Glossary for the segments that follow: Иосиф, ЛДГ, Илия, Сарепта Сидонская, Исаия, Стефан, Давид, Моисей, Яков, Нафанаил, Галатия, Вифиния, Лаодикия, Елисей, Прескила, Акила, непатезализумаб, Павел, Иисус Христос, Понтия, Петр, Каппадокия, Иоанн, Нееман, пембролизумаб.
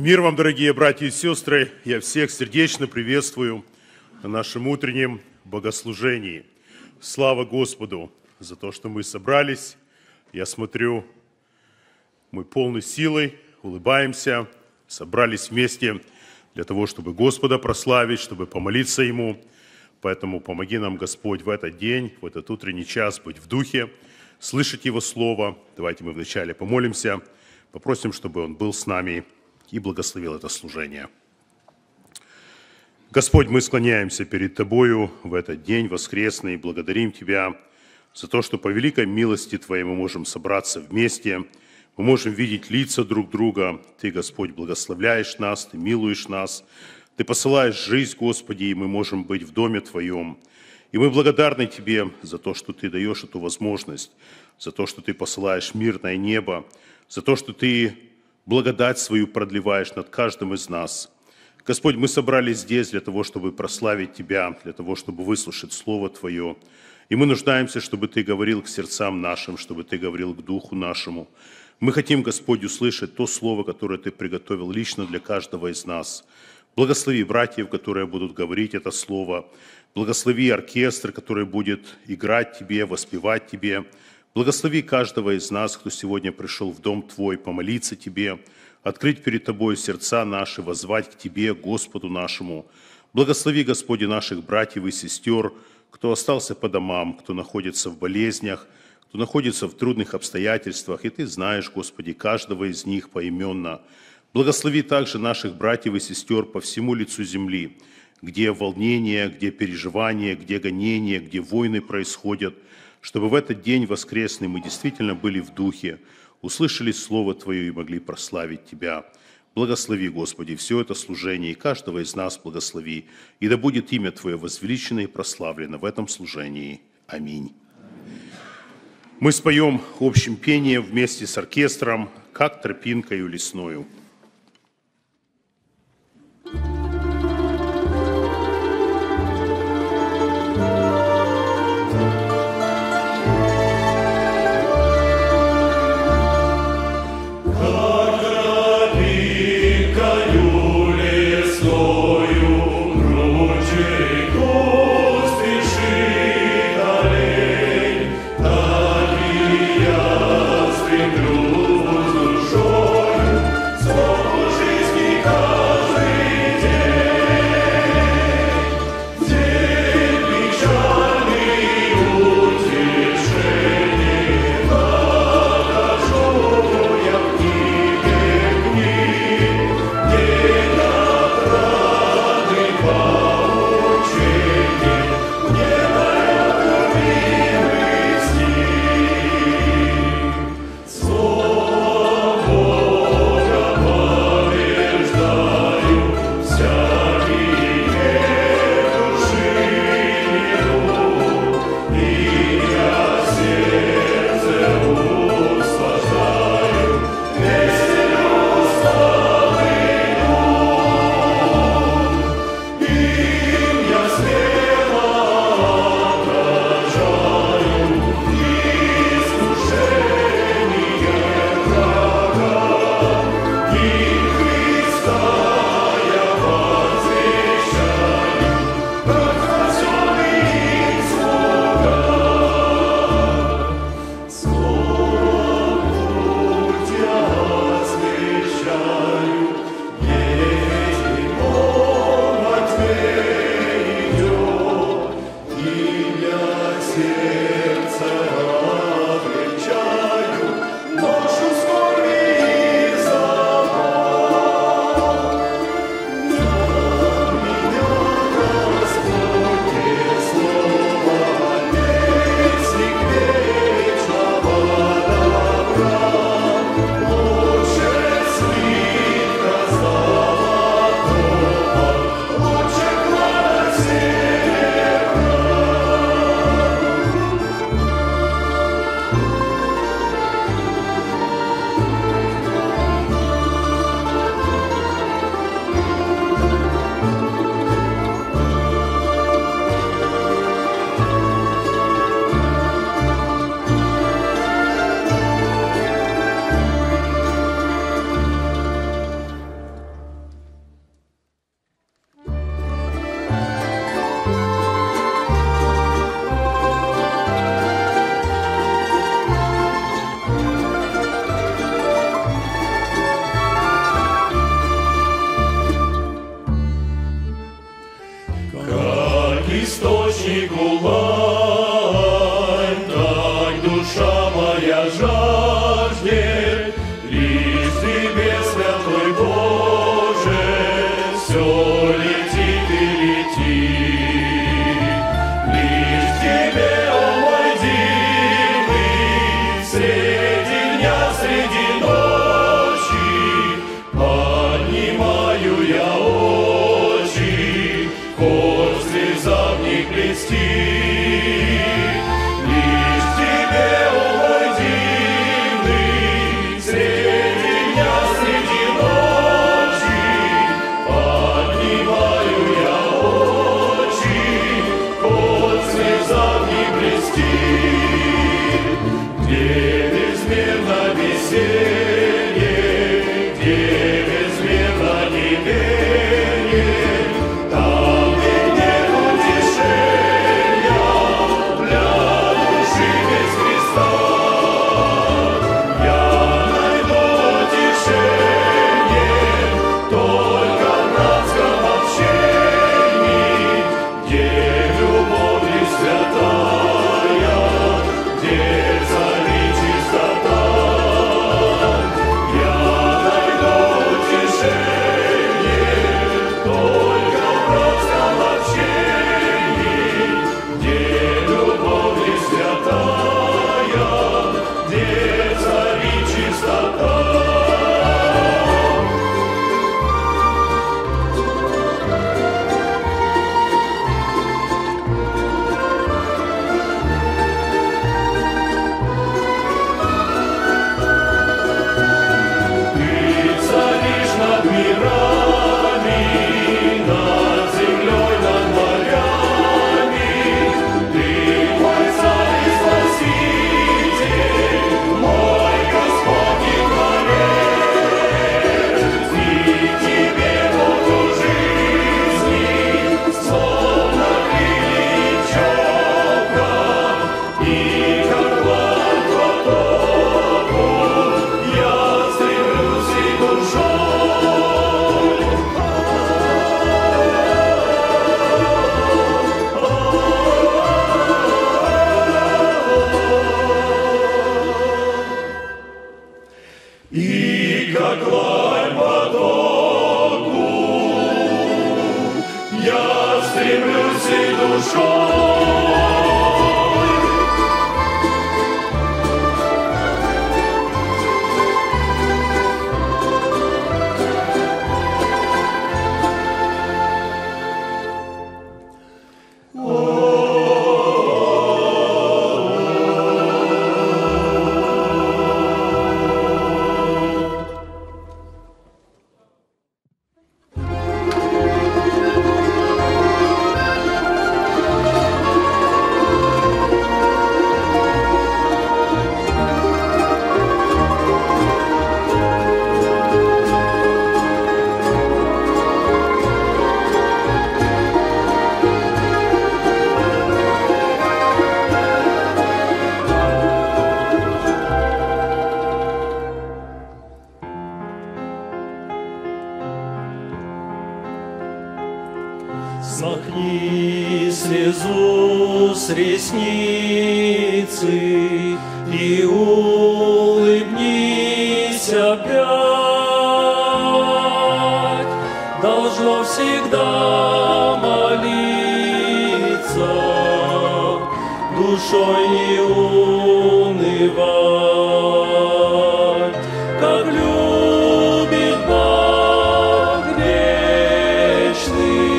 Мир вам, дорогие братья и сестры! Я всех сердечно приветствую на нашем утреннем богослужении. Слава Господу за то, что мы собрались. Я смотрю, мы полны силой, улыбаемся, собрались вместе для того, чтобы Господа прославить, чтобы помолиться Ему. Поэтому помоги нам, Господь, в этот день, в этот утренний час быть в духе, слышать Его Слово. Давайте мы вначале помолимся, попросим, чтобы Он был с нами и благословил это служение. Господь, мы склоняемся перед Тобою в этот день воскресный, благодарим Тебя за то, что по великой милости Твоей мы можем собраться вместе, мы можем видеть лица друг друга. Ты, Господь, благословляешь нас, Ты милуешь нас, Ты посылаешь жизнь, Господи, и мы можем быть в доме Твоем. И мы благодарны Тебе за то, что Ты даешь эту возможность, за то, что Ты посылаешь мирное небо, за то, что Ты благодать свою продлеваешь над каждым из нас. Господь, мы собрались здесь для того, чтобы прославить Тебя, для того, чтобы выслушать Слово Твое. И мы нуждаемся, чтобы Ты говорил к сердцам нашим, чтобы Ты говорил к духу нашему. Мы хотим, Господь, услышать то Слово, которое Ты приготовил лично для каждого из нас. Благослови братьев, которые будут говорить это Слово. Благослови оркестр, который будет играть Тебе, воспевать Тебе. Благослови каждого из нас, кто сегодня пришел в дом Твой, помолиться Тебе, открыть перед Тобой сердца наши, воззвать к Тебе, Господу нашему. Благослови, Господи, наших братьев и сестер, кто остался по домам, кто находится в болезнях, кто находится в трудных обстоятельствах, и Ты знаешь, Господи, каждого из них поименно. Благослови также наших братьев и сестер по всему лицу земли, где волнения, где переживания, где гонения, где войны происходят, чтобы в этот день воскресный мы действительно были в духе, услышали Слово Твое и могли прославить Тебя. Благослови, Господи, все это служение, и каждого из нас благослови, и да будет имя Твое возвеличено и прославлено в этом служении. Аминь. Мы споем общим пением вместе с оркестром, как тропинкою лесною. So как лань потоку, я стремлюсь и душой. Смахни слезу с ресницы и улыбнись опять. Должно всегда молиться, душой не унывать, как любит Бог вечный.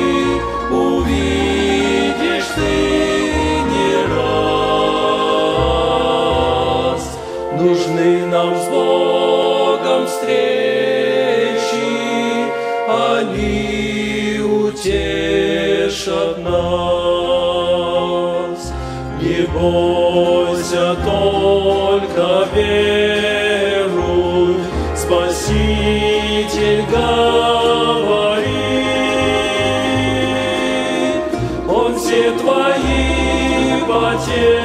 Нужны нам с Богом встречи, они утешат нас. Не бойся, только веруй, Спаситель говорит, Он все твои потери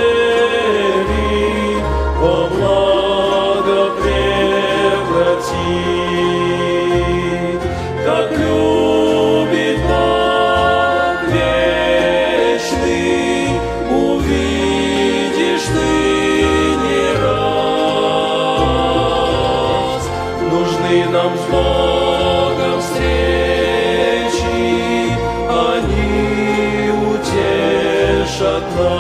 во благо превратит, как любит Бог вечный, увидишь ты не раз. Нужны нам с Богом встречи, они утешат нас.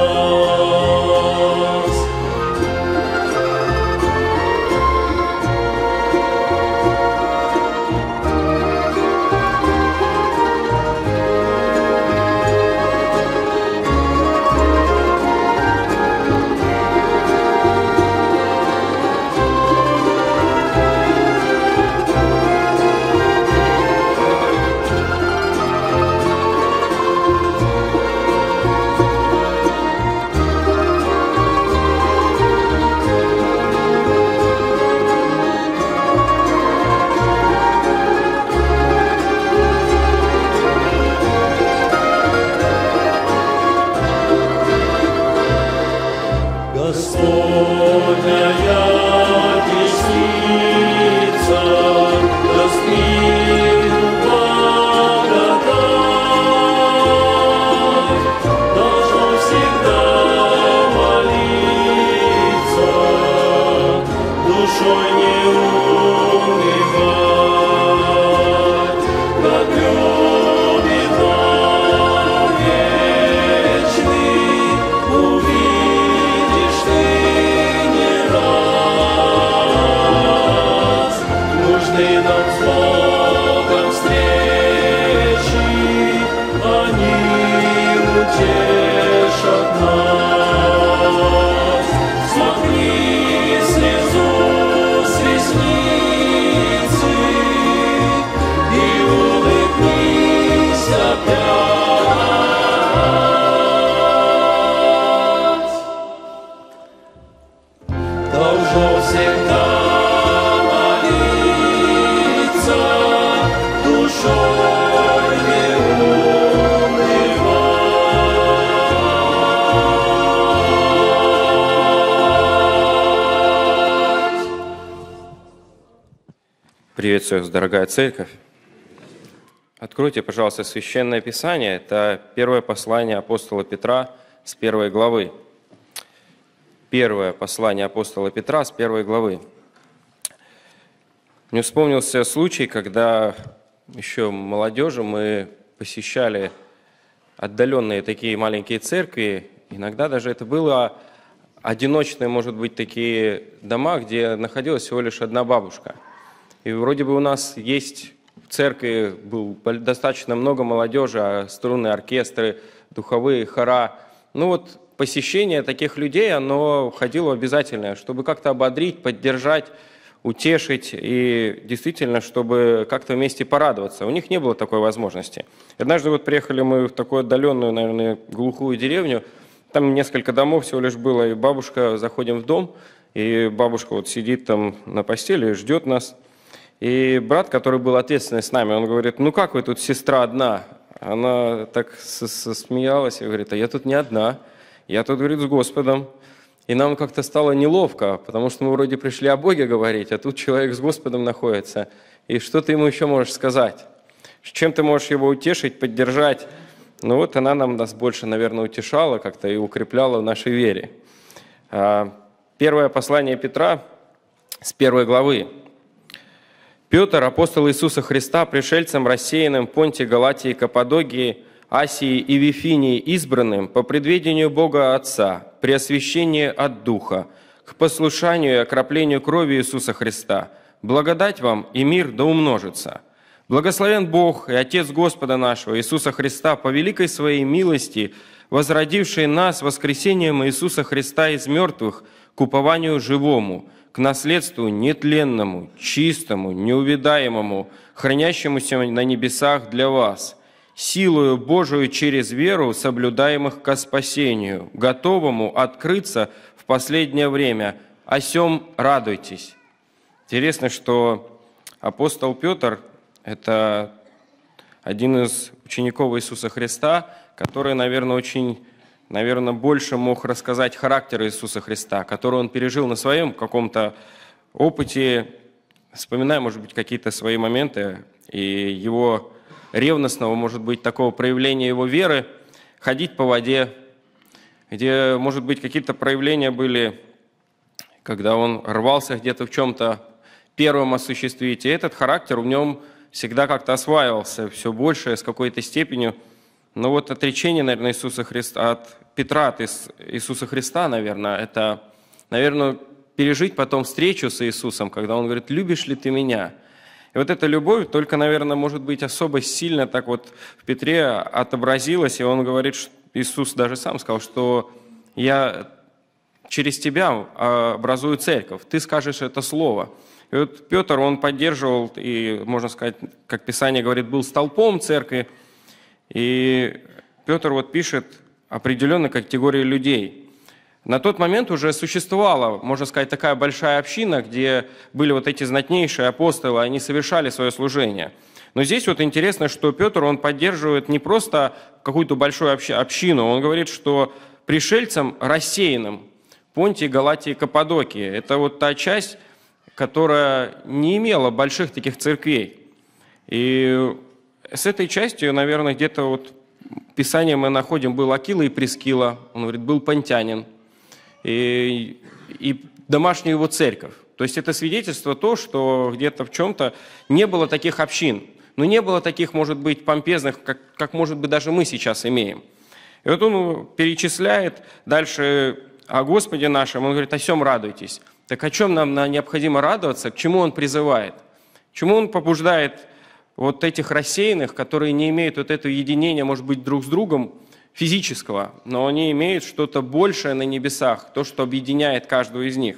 Приветствую, дорогая церковь. Откройте, пожалуйста, Священное Писание. Это первое послание апостола Петра с первой главы. Первое послание апостола Петра с первой главы. Мне вспомнился случай, когда еще молодежи мы посещали отдаленные такие маленькие церкви. Иногда даже это было одиночные, может быть, такие дома, где находилась всего лишь одна бабушка. И вроде бы у нас есть в церкви было достаточно много молодежи, струнные оркестры, духовые хора. Ну вот посещение таких людей, оно входило обязательно, чтобы как-то ободрить, поддержать, утешить и действительно, чтобы как-то вместе порадоваться. У них не было такой возможности. Однажды вот приехали мы в такую отдаленную, наверное, глухую деревню. Там несколько домов всего лишь было, и бабушка, заходим в дом, и бабушка вот сидит там на постели, ждет нас. И брат, который был ответственный с нами, он говорит: ну как вы тут, сестра одна? Она так смеялась и говорит: а я тут не одна, я тут, говорит, с Господом. И нам как-то стало неловко, потому что мы вроде пришли о Боге говорить, а тут человек с Господом находится. И что ты ему еще можешь сказать? Чем ты можешь его утешить, поддержать? Ну вот она нас больше, наверное, утешала как-то и укрепляла в нашей вере. Первое послание Петра с 1 главы. «Петр, апостол Иисуса Христа, пришельцам, рассеянным в Понтии, Галатии, Каппадокии, Асии и Вифинии, избранным по предведению Бога Отца, при освящении от Духа, к послушанию и окроплению крови Иисуса Христа, благодать вам и мир да умножится». Благословен Бог и Отец Господа нашего Иисуса Христа, по великой Своей милости, возродивший нас воскресением Иисуса Христа из мертвых к упованию живому, к наследству нетленному, чистому, неувидаемому, хранящемуся на небесах для вас, силою Божию через веру, соблюдаемых ко спасению, готовому открыться в последнее время. О сем радуйтесь». Интересно, что апостол Петр – это один из учеников Иисуса Христа, который, наверное, больше мог рассказать характер Иисуса Христа, который он пережил на своем каком-то опыте, вспоминая, может быть, какие-то свои моменты и его ревностного, может быть, такого проявления его веры, ходить по воде, где, может быть, какие-то проявления были, когда он рвался где-то в чем-то первым осуществить. И этот характер в нем всегда как-то осваивался, все больше, с какой-то степенью. Но вот отречение, наверное, Иисуса Христа, от Петра, от Иисуса Христа, наверное, это, наверное, пережить потом встречу с Иисусом, когда Он говорит: «Любишь ли ты меня?» И вот эта любовь только, наверное, может быть, особо сильно так вот в Петре отобразилась, и он говорит, что Иисус даже сам сказал, что «Я через тебя образую церковь, ты скажешь это слово». И вот Петр, он поддерживал, и, можно сказать, как Писание говорит, был столпом церкви. И Петр вот пишет определенной категории людей. На тот момент уже существовала, можно сказать, такая большая община, где были вот эти знатнейшие апостолы, они совершали свое служение. Но здесь вот интересно, что Петр, он поддерживает не просто какую-то большую общину, он говорит, что пришельцам рассеянным, Понтии, Галатии, Каппадокии, это вот та часть, которая не имела больших таких церквей. И с этой частью, наверное, где-то вот в Писании мы находим, был Акила и Прескила, он говорит, был понтянин, и домашняя его церковь. То есть это свидетельство то, что где-то в чем-то не было таких общин, но не было таких, может быть, помпезных, как может быть, даже мы сейчас имеем. И вот он перечисляет дальше о Господе нашем, он говорит: «О сем радуйтесь». Так о чем нам необходимо радоваться, к чему он призывает? К чему он побуждает вот этих рассеянных, которые не имеют вот этого единения, может быть, друг с другом физического, но они имеют что-то большее на небесах, то, что объединяет каждого из них.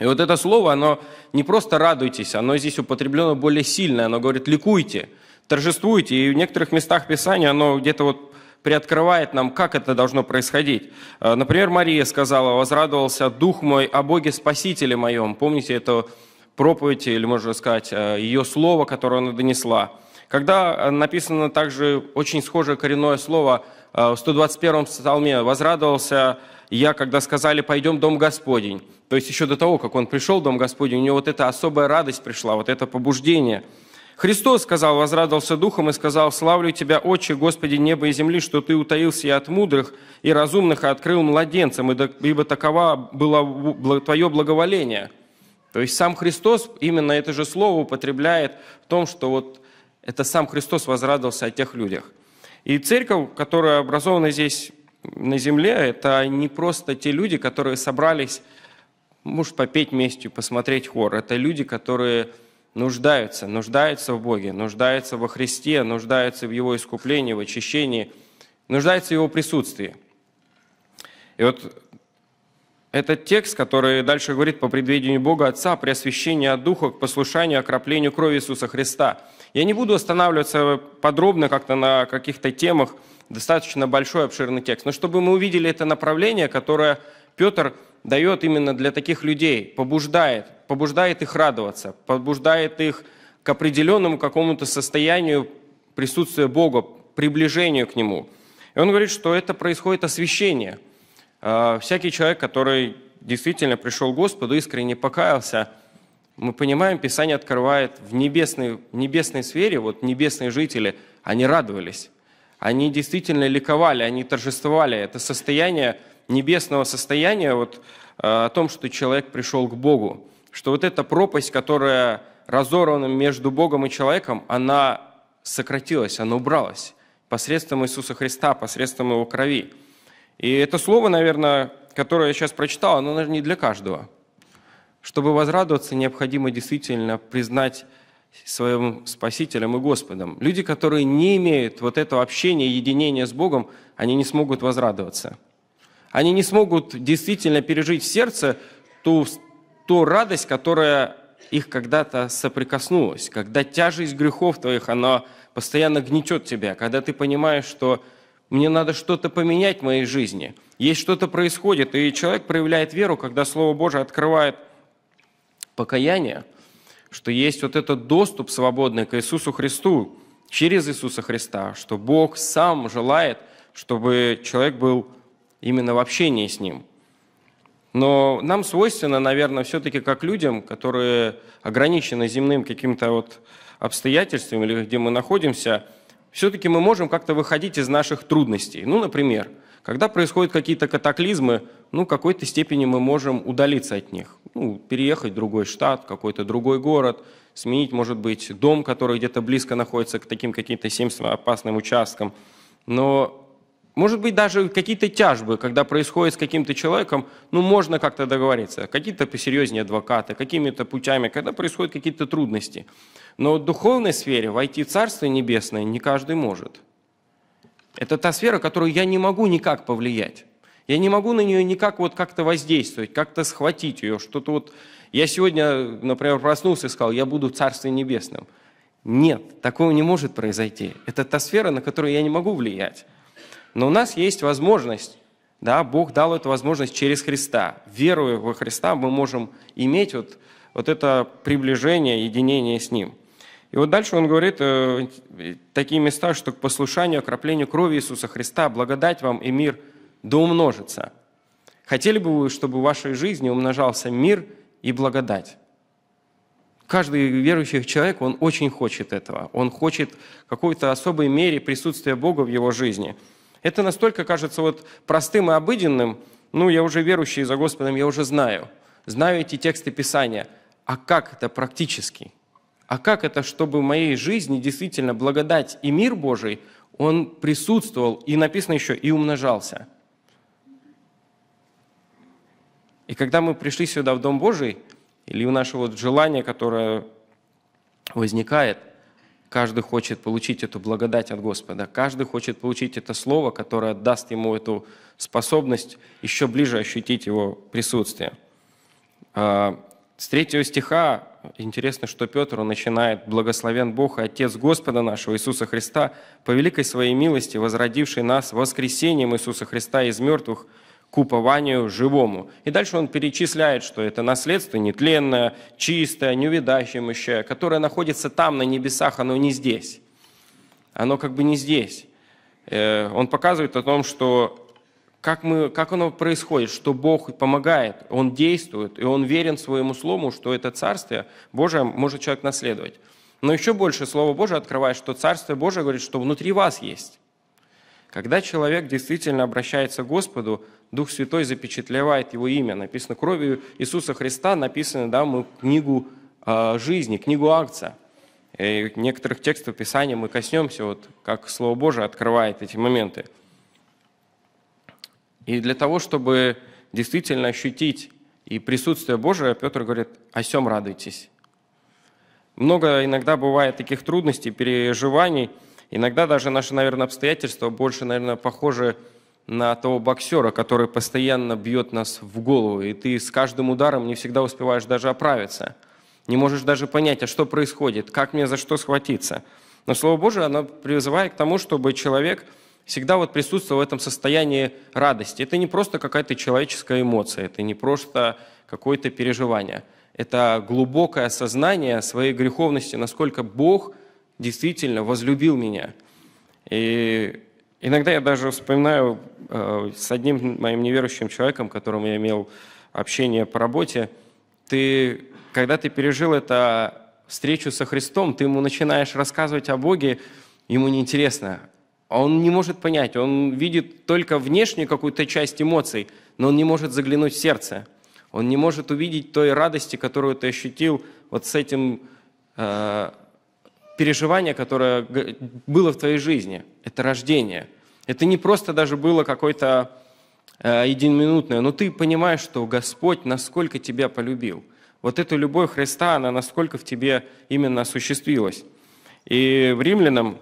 И вот это слово, оно не просто «радуйтесь», оно здесь употреблено более сильное, оно говорит «ликуйте», «торжествуйте». И в некоторых местах Писания оно где-то вот приоткрывает нам, как это должно происходить. Например, Мария сказала: «Возрадовался Дух мой о Боге Спасителе моем». Помните эту проповедь, или, можно сказать, ее слово, которое она донесла. Когда написано также очень схожее коренное слово в 121-м псалме: «Возрадовался я, когда сказали, пойдем в Дом Господень». То есть еще до того, как он пришел в Дом Господень, у него вот эта особая радость пришла, вот это побуждение. Христос сказал: «Возрадовался Духом и сказал: славлю Тебя, Отче, Господи неба и земли, что Ты утаился и от мудрых, и разумных, и открыл младенцам, ибо такова было Твое благоволение». То есть сам Христос именно это же слово употребляет в том, что вот это сам Христос возрадовался о тех людях. И церковь, которая образована здесь на земле, это не просто те люди, которые собрались, может, попеть вместе, посмотреть хор. Это люди, которые нуждаются, нуждаются в Боге, нуждаются во Христе, нуждаются в Его искуплении, в очищении, нуждаются в Его присутствии. И вот этот текст, который дальше говорит: по предведению Бога Отца, преосвящение от Духа, к послушанию, окроплению крови Иисуса Христа. Я не буду останавливаться подробно как-то на каких-то темах, достаточно большой обширный текст, но чтобы мы увидели это направление, которое Петр дает именно для таких людей, побуждает их радоваться, побуждает их к определенному какому-то состоянию присутствия Бога, приближению к Нему. И он говорит, что это происходит освящение. Всякий человек, который действительно пришел к Господу, искренне покаялся, мы понимаем, Писание открывает в небесной сфере, вот небесные жители, они радовались, они действительно ликовали, они торжествовали. Это состояние небесного состояния, вот, о том, что человек пришел к Богу, что вот эта пропасть, которая разорвана между Богом и человеком, она сократилась, она убралась посредством Иисуса Христа, посредством Его крови. И это слово, наверное, которое я сейчас прочитал, оно, наверное, не для каждого. Чтобы возрадоваться, необходимо действительно признать своим Спасителем и Господом. Люди, которые не имеют вот этого общения, единения с Богом, они не смогут возрадоваться. Они не смогут действительно пережить в сердце ту радость, которая их когда-то соприкоснулась, когда тяжесть грехов твоих, она постоянно гнетет тебя, когда ты понимаешь, что мне надо что-то поменять в моей жизни. Есть что-то происходит, и человек проявляет веру, когда Слово Божие открывает покаяние, что есть вот этот доступ свободный к Иисусу Христу, через Иисуса Христа, что Бог сам желает, чтобы человек был именно в общении с Ним. Но нам свойственно, наверное, все-таки как людям, которые ограничены земным каким-то вот обстоятельством или где мы находимся, все-таки мы можем как-то выходить из наших трудностей. Ну, например, когда происходят какие-то катаклизмы, ну, в какой-то степени мы можем удалиться от них. Ну, переехать в другой штат, какой-то другой город, сменить, может быть, дом, который где-то близко находится к таким каким-то семейно опасным участкам. Но, может быть, даже какие-то тяжбы, когда происходит с каким-то человеком, ну, можно как-то договориться. Какие-то посерьезнее адвокаты, какими-то путями, когда происходят какие-то трудности. Но в духовной сфере войти в Царство Небесное не каждый может. Это та сфера, которую я не могу никак повлиять. Я не могу на нее никак вот как-то воздействовать, как-то схватить ее. Что-то вот... Я сегодня, например, проснулся и сказал, я буду в Царстве Небесном. Нет, такого не может произойти. Это та сфера, на которую я не могу влиять. Но у нас есть возможность, да, Бог дал эту возможность через Христа. Веруя во Христа, мы можем иметь вот это приближение, единение с Ним. И вот дальше он говорит такие места, что к послушанию, окроплению крови Иисуса Христа, благодать вам и мир да умножится. Хотели бы вы, чтобы в вашей жизни умножался мир и благодать? Каждый верующий человек, он очень хочет этого. Он хочет в какой-то особой мере присутствия Бога в его жизни. Это настолько кажется вот простым и обыденным. Ну, я уже верующий за Господом, я уже знаю эти тексты Писания. А как это практически? А как это, чтобы в моей жизни действительно благодать и мир Божий, он присутствовал, и написано еще, и умножался? И когда мы пришли сюда, в Дом Божий, или у нашего вот желания, которое возникает, каждый хочет получить эту благодать от Господа, каждый хочет получить это слово, которое даст ему эту способность еще ближе ощутить Его присутствие. С 3 стиха интересно, что Петр начинает: «Благословен Бог и Отец Господа нашего Иисуса Христа, по великой Своей милости, возродивший нас воскресением Иисуса Христа из мертвых к упованию живому». И дальше он перечисляет, что это наследство нетленное, чистое, неувидающее, которое находится там, на небесах, оно не здесь. Оно как бы не здесь. Он показывает о том, что как оно происходит, что Бог помогает, Он действует, и Он верен своему слову, что это Царствие Божие может человек наследовать. Но еще больше Слово Божие открывает, что Царствие Божие говорит, что внутри вас есть. Когда человек действительно обращается к Господу, Дух Святой запечатлевает его имя. Написано, кровью Иисуса Христа написано, да, мы книгу жизни, книгу Акция. И некоторых текстов Писания мы коснемся, вот как Слово Божие открывает эти моменты. И для того, чтобы действительно ощутить и присутствие Божие, Петр говорит, о сем радуйтесь. Много иногда бывает таких трудностей, переживаний. Иногда даже наши, наверное, обстоятельства больше, наверное, похожи на того боксера, который постоянно бьет нас в голову, и ты с каждым ударом не всегда успеваешь даже оправиться. Не можешь даже понять, а что происходит, как мне за что схватиться. Но Слово Божие, оно призывает к тому, чтобы человек всегда вот присутствовал в этом состоянии радости. Это не просто какая-то человеческая эмоция, это не просто какое-то переживание. Это глубокое осознание своей греховности, насколько Бог действительно возлюбил меня. И иногда я даже вспоминаю с одним моим неверующим человеком, которым я имел общение по работе, когда ты пережил эту встречу со Христом, ты ему начинаешь рассказывать о Боге, ему неинтересно. Он не может понять, он видит только внешнюю какую-то часть эмоций, но он не может заглянуть в сердце. Он не может увидеть той радости, которую ты ощутил вот с этим переживанием, которое было в твоей жизни. Это рождение. Это не просто даже было какое-то единоминутное, но ты понимаешь, что Господь насколько тебя полюбил. Вот эта любовь Христа, она насколько в тебе именно осуществилась. И в Римлянам,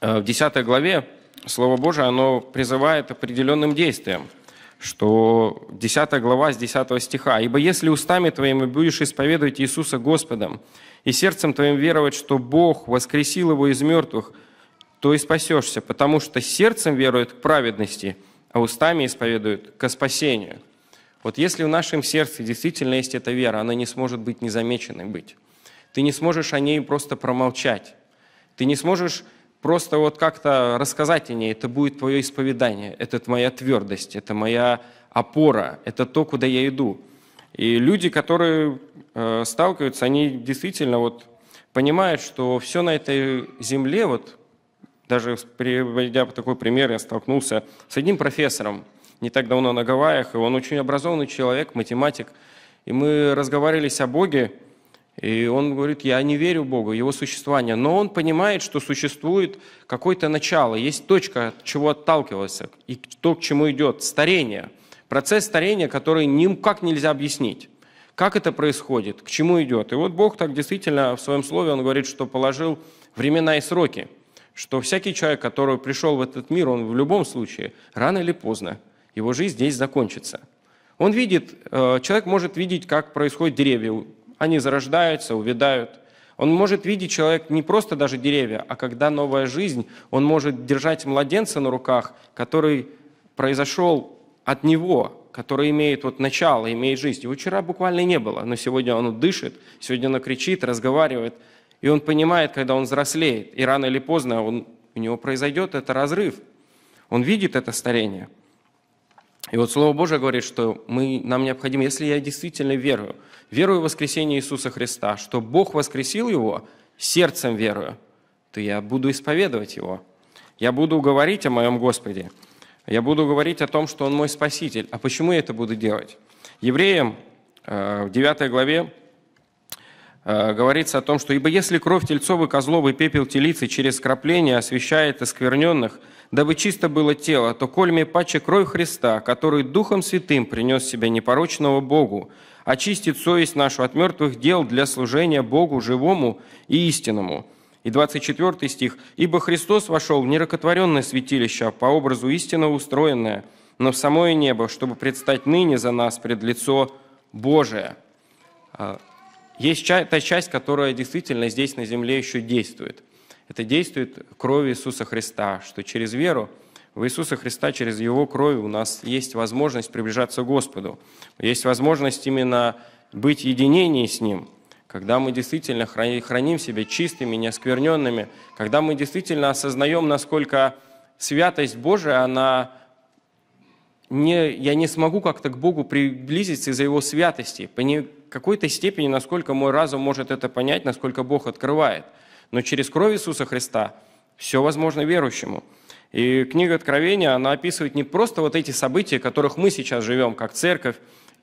в 10 главе, Слово Божие, оно призывает определенным действиям, что 10 глава с 10 стиха. «Ибо если устами твоими будешь исповедовать Иисуса Господом, и сердцем твоим веровать, что Бог воскресил его из мертвых, то и спасешься, потому что сердцем верует к праведности, а устами исповедует ко спасению». Вот если в нашем сердце действительно есть эта вера, она не сможет быть незамеченной быть. Ты не сможешь о ней просто промолчать. Ты не сможешь просто вот как-то рассказать о ней. Это будет твое исповедание, это моя твердость, это моя опора, это то, куда я иду. И люди, которые сталкиваются, они действительно вот понимают, что все на этой земле, вот даже приводя такой пример, я столкнулся с одним профессором, не так давно на Гавайях, и он очень образованный человек, математик. И мы разговаривали о Боге, и он говорит, я не верю Богу, его существование. Но он понимает, что существует какое-то начало, есть точка, от чего отталкиваться, и то, к чему идет старение. Процесс старения, который никак нельзя объяснить. Как это происходит, к чему идет. И вот Бог так действительно в своем слове, он говорит, что положил времена и сроки, что всякий человек, который пришел в этот мир, он в любом случае, рано или поздно, его жизнь здесь закончится. Он видит, человек может видеть, как происходят деревья. Они зарождаются, увядают. Он может видеть, человек, не просто даже деревья, а когда новая жизнь, он может держать младенца на руках, который произошел от него, который имеет вот начало, имеет жизнь. Его вчера буквально не было, но сегодня он дышит, сегодня он кричит, разговаривает. И он понимает, когда он взрослеет, и рано или поздно у него произойдет этот разрыв. Он видит это старение. И вот Слово Божие говорит, что нам необходимо, если я действительно верую в воскресение Иисуса Христа, что Бог воскресил Его, сердцем верую, то я буду исповедовать Его. Я буду говорить о моем Господе. Я буду говорить о том, что Он мой Спаситель. А почему я это буду делать? Евреям в 9 главе говорится о том, что «Ибо если кровь тельцовы, козловы, пепел телицы через крапление освящает оскверненных, дабы чисто было тело, то кольми паче кровь Христа, который Духом Святым принес себя непорочного Богу, очистит совесть нашу от мертвых дел для служения Богу живому и истинному». И 24 стих. «Ибо Христос вошел в нерокотворенное святилище, по образу истинно устроенное, но в самое небо, чтобы предстать ныне за нас пред лицо Божие». Есть та часть, которая действительно здесь на земле еще действует. Это действует кровью Иисуса Христа, что через веру в Иисуса Христа, через Его кровь у нас есть возможность приближаться к Господу. Есть возможность именно быть в единении с Ним, когда мы действительно храним себя чистыми, неоскверненными, когда мы действительно осознаем, насколько святость Божия, я не смогу как-то к Богу приблизиться из-за Его святости, по какой-то степени, насколько мой разум может это понять, насколько Бог открывает. Но через кровь Иисуса Христа все возможно верующему. И книга Откровения, она описывает не просто вот эти события, в которых мы сейчас живем, как церковь,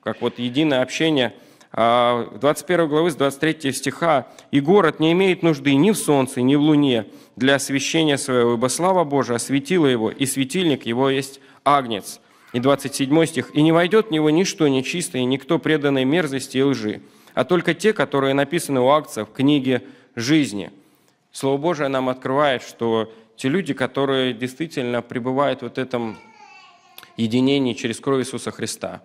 как вот единое общение. 21 главы с 23 стиха. «И город не имеет нужды ни в солнце, ни в луне для освещения своего, ибо слава Божия осветила его, и светильник его есть Агнец». И 27 стих. «И не войдет в него ничто нечистое, никто преданный мерзости и лжи, а только те, которые написаны у Агнца в книге жизни». Слово Божие нам открывает, что те люди, которые действительно пребывают в этом единении через кровь Иисуса Христа,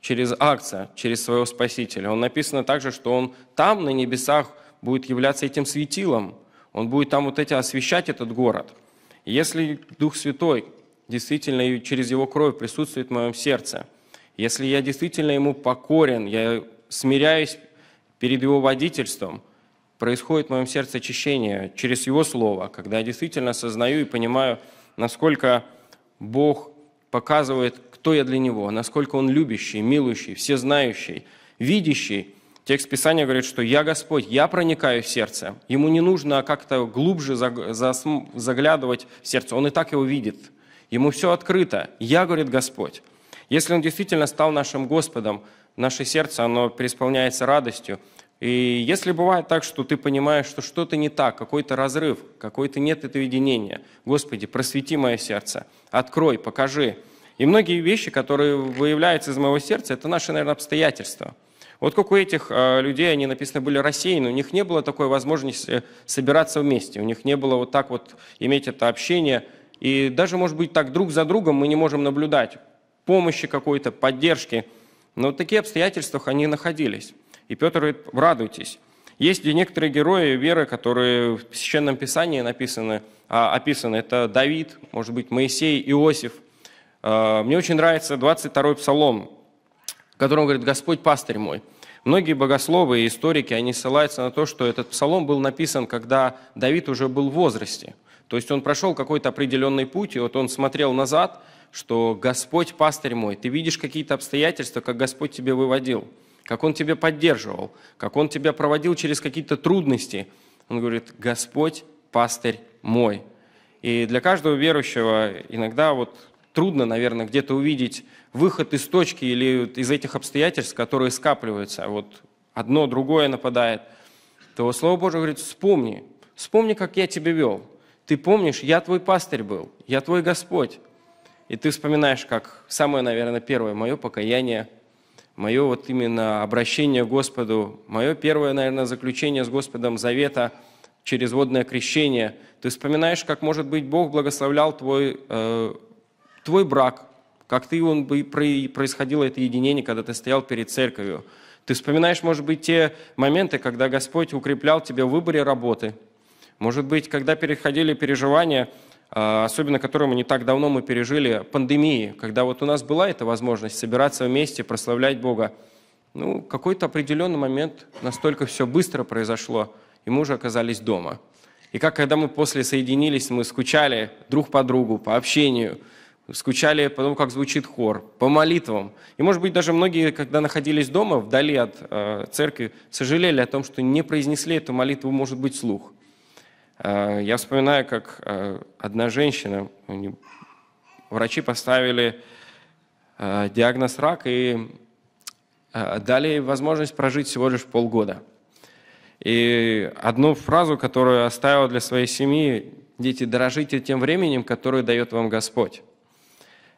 через Агнца, через своего Спасителя. Он написано также, что он там, на небесах, будет являться этим светилом. Он будет там вот эти освещать этот город. И если Дух Святой действительно через его кровь присутствует в моем сердце, если я действительно ему покорен, я смиряюсь перед его водительством, происходит в моем сердце очищение через его слово, когда я действительно осознаю и понимаю, насколько Бог показывает, кто я для Него, насколько Он любящий, милующий, всезнающий, видящий. Текст Писания говорит, что «Я Господь, Я проникаю в сердце». Ему не нужно как-то глубже заглядывать в сердце, Он и так его видит. Ему все открыто. «Я, — говорит Господь». Если Он действительно стал нашим Господом, наше сердце, оно преисполняется радостью. И если бывает так, что ты понимаешь, что что-то не так, какой-то разрыв, какой-то нет этого единения, «Господи, просвети мое сердце, открой, покажи». И многие вещи, которые выявляются из моего сердца, это наши, наверное, обстоятельства. Вот как у этих людей, они, написано, были рассеяны, у них не было такой возможности собираться вместе, у них не было вот так вот иметь это общение. И даже, может быть, так друг за другом мы не можем наблюдать помощи какой-то, поддержки. Но вот такие обстоятельства они находились. И Петр говорит, радуйтесь. Есть некоторые герои веры, которые в Священном Писании описаны. Это Давид, может быть, Моисей, Иосиф. Мне очень нравится 22-й псалом, в котором говорит «Господь пастырь мой». Многие богословы и историки, они ссылаются на то, что этот псалом был написан, когда Давид уже был в возрасте. То есть он прошел какой-то определенный путь, и вот он смотрел назад, что «Господь пастырь мой». Ты видишь какие-то обстоятельства, как Господь тебе выводил, как Он тебя поддерживал, как Он тебя проводил через какие-то трудности. Он говорит «Господь пастырь мой». И для каждого верующего иногда вот трудно, наверное, где-то увидеть выход из точки или из этих обстоятельств, которые скапливаются. Вот одно, другое нападает. То Слово Божие говорит, вспомни, как я тебя вел. Ты помнишь, я твой пастырь был, я твой Господь. И ты вспоминаешь, как самое, наверное, первое, мое покаяние, мое вот именно обращение к Господу, мое первое, наверное, заключение с Господом завета через водное крещение. Ты вспоминаешь, как, может быть, Бог благословлял твой брак, как ты его происходило это единение, когда ты стоял перед церковью. Ты вспоминаешь, может быть, те моменты, когда Господь укреплял тебя в выборе работы. Может быть, когда переходили переживания, особенно которые не так давно мы пережили, пандемии, когда вот у нас была эта возможность собираться вместе, прославлять Бога. Ну, какой-то определенный момент настолько все быстро произошло, и мы уже оказались дома. И как когда мы после соединились, мы скучали друг по другу, по общению, скучали по тому, как звучит хор, по молитвам. И, может быть, даже многие, когда находились дома, вдали от церкви, сожалели о том, что не произнесли эту молитву, может быть, вслух. Я вспоминаю, как одна женщина, врачи поставили диагноз рак и дали ей возможность прожить всего лишь полгода. И одну фразу, которую оставила для своей семьи, «Дети, дорожите тем временем, которое дает вам Господь».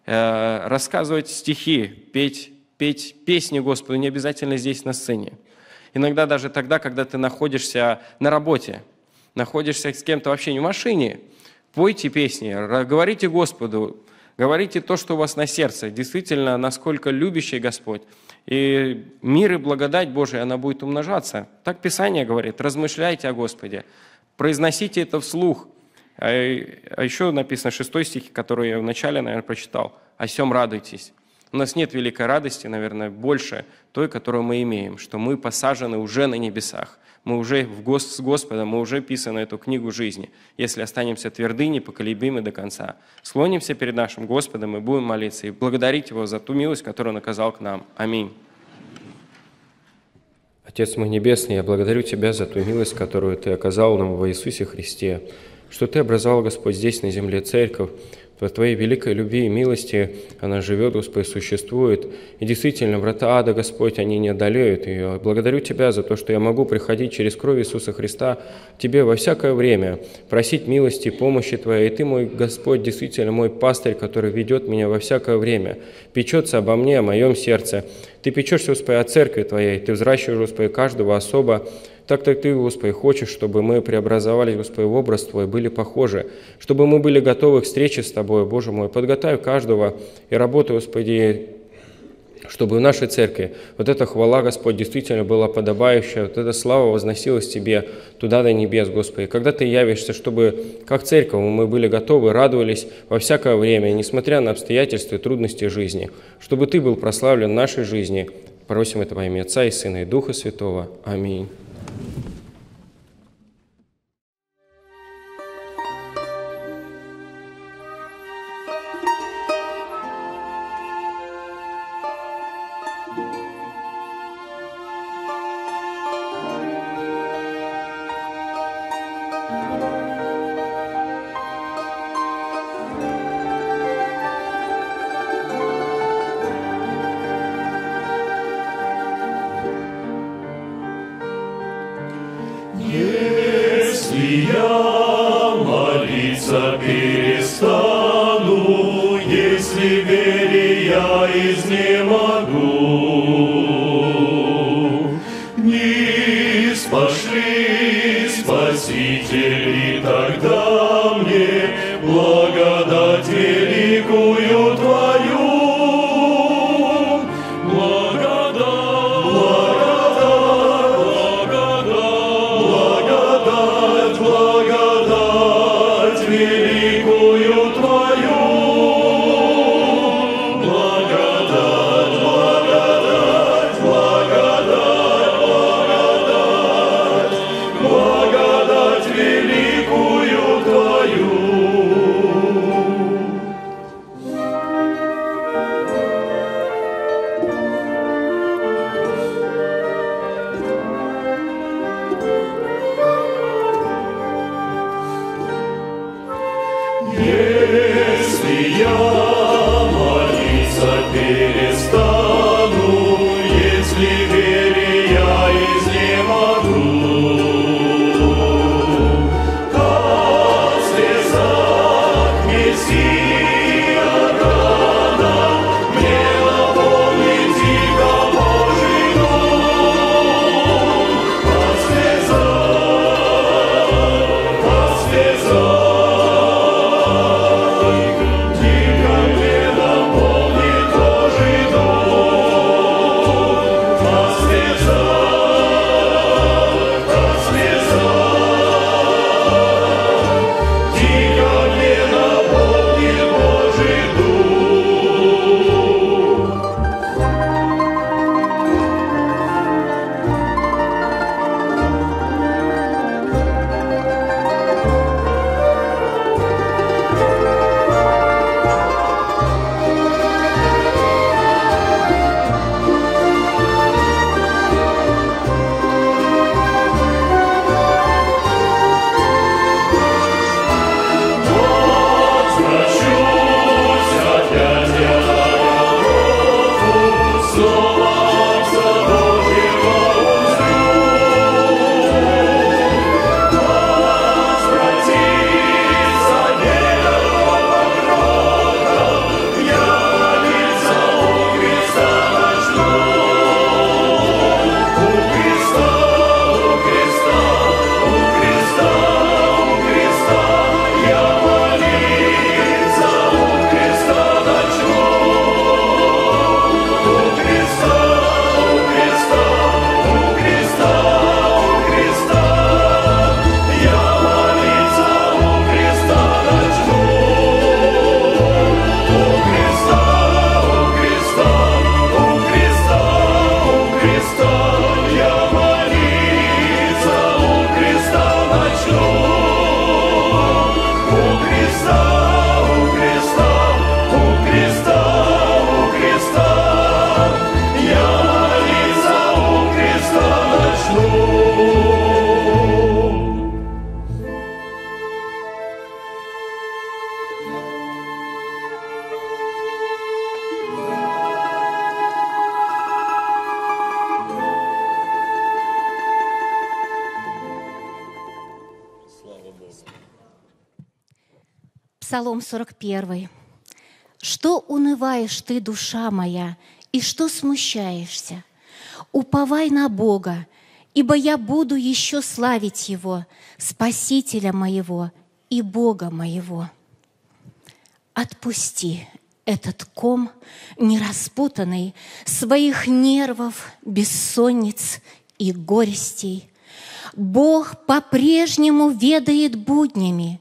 Рассказывать стихи, петь песни Господу не обязательно здесь на сцене. Иногда даже тогда, когда ты находишься на работе, находишься с кем-то вообще не в машине, пойте песни, говорите Господу, говорите то, что у вас на сердце. Действительно, насколько любящий Господь. И мир и благодать Божия, она будет умножаться. Так Писание говорит, размышляйте о Господе, произносите это вслух. А еще написано 6 стих, который я вначале, наверное, прочитал. «О сем радуйтесь». У нас нет великой радости, наверное, больше той, которую мы имеем, что мы посажены уже на небесах. Мы уже с Господом, мы уже писаны эту книгу жизни. Если останемся тверды, непоколебимы до конца, склонимся перед нашим Господом и будем молиться и благодарить Его за ту милость, которую Он оказал к нам. Аминь. Отец мой небесный, я благодарю Тебя за ту милость, которую Ты оказал нам во Иисусе Христе, что Ты образовал, Господь, здесь на земле церковь, по Твоей великой любви и милости она живет, Господь, существует. И действительно, врата ада, Господь, они не одолеют ее. Благодарю Тебя за то, что я могу приходить через кровь Иисуса Христа к Тебе во всякое время, просить милости, помощи Твоей. И Ты, мой Господь, действительно мой пастырь, который ведет меня во всякое время, печется обо мне, о моем сердце. Ты печешься, Господи, о церкви Твоей, Ты взращиваешь, Господи, каждого особо. Так-то Ты, Господи, хочешь, чтобы мы преобразовались, Господи, в образ Твой, были похожи, чтобы мы были готовы к встрече с Тобой, Боже мой. Подготовь каждого и работай, Господи, чтобы в нашей церкви вот эта хвала, Господь, действительно была подобающая, вот эта слава возносилась Тебе туда до небес, Господи. Когда Ты явишься, чтобы, как церковь, мы были готовы, радовались во всякое время, несмотря на обстоятельства и трудности жизни, чтобы Ты был прославлен в нашей жизни. Просим это во имя Отца и Сына и Духа Святого. Аминь. Великую Псалом 41. «Что унываешь ты, душа моя, и что смущаешься? Уповай на Бога, ибо я буду еще славить Его, Спасителя моего и Бога моего». Отпусти этот ком нераспутанный своих нервов, бессонниц и горестей. Бог по-прежнему ведает буднями,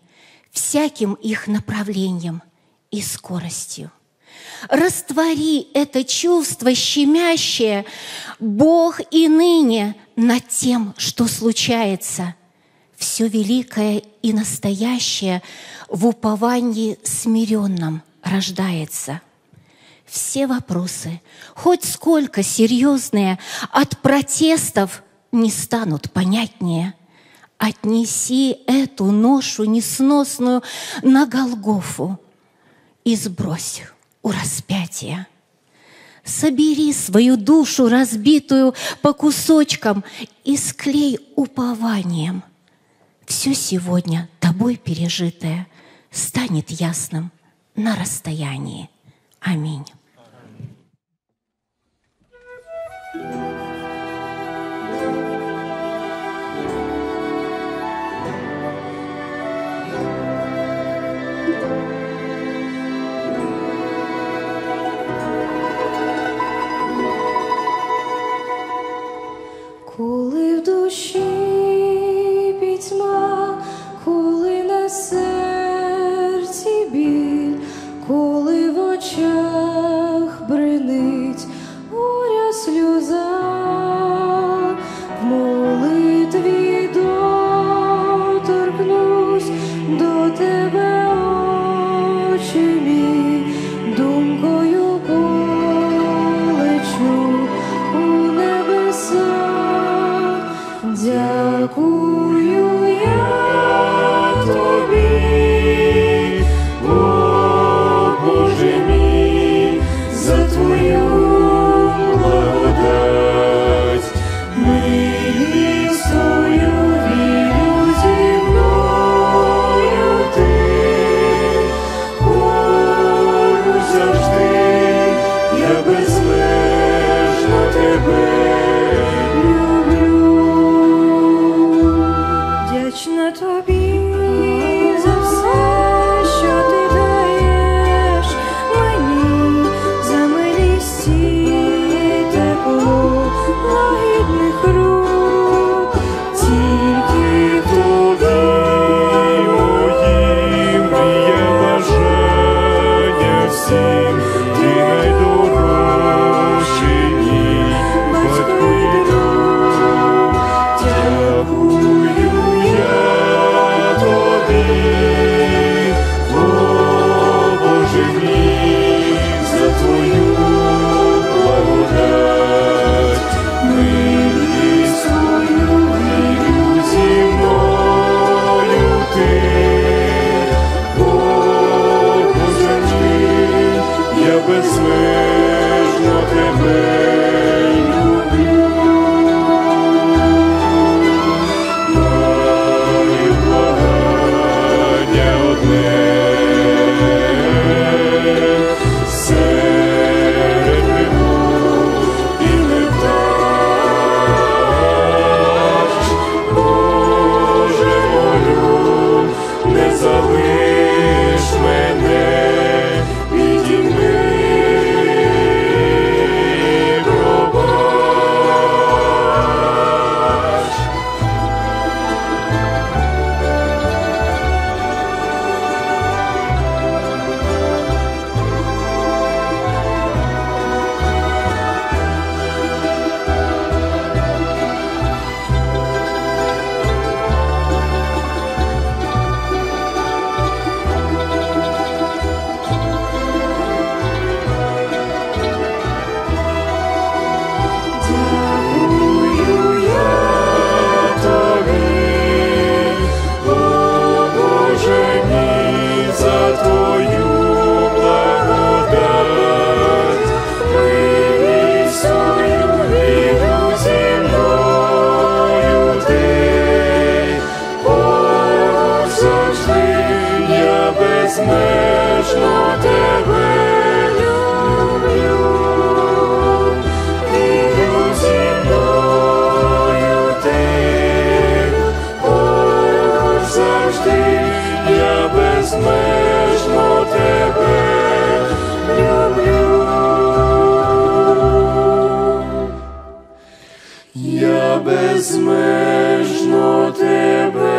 всяким их направлением и скоростью. Раствори это чувство щемящее, Бог и ныне, над тем, что случается. Все великое и настоящее в уповании смиренном рождается. Все вопросы, хоть сколько серьезные, от протестов не станут понятнее. Отнеси эту ношу несносную на Голгофу и сбрось у распятия. Собери свою душу, разбитую по кусочкам, и склей упованием. Все сегодня тобой пережитое станет ясным на расстоянии. Аминь. Коли в душі пітьма, коли на серці біль, коли в очах бринить горя сльоза, в молитві доторкнусь до тебе, Отче мій, думкою полечу у небеса. Дякую я тобі, о Боже мій, за твою благодать, милість твою віру зі мною ти, поруч завжди, я безмежно тебе. Дякую я завжди, я безмежно тебе люблю. Іду зі мною ти, поруч завжди, я безмежно тебе люблю. Я безмежно тебе люблю.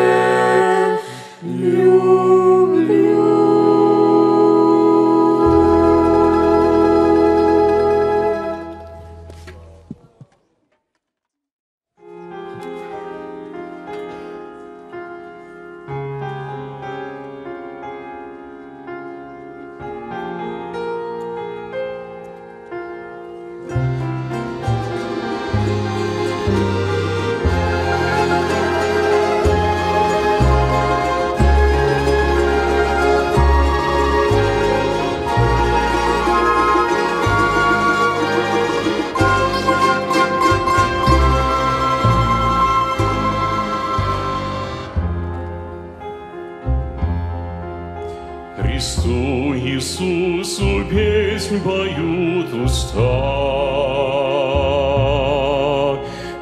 Поют уста,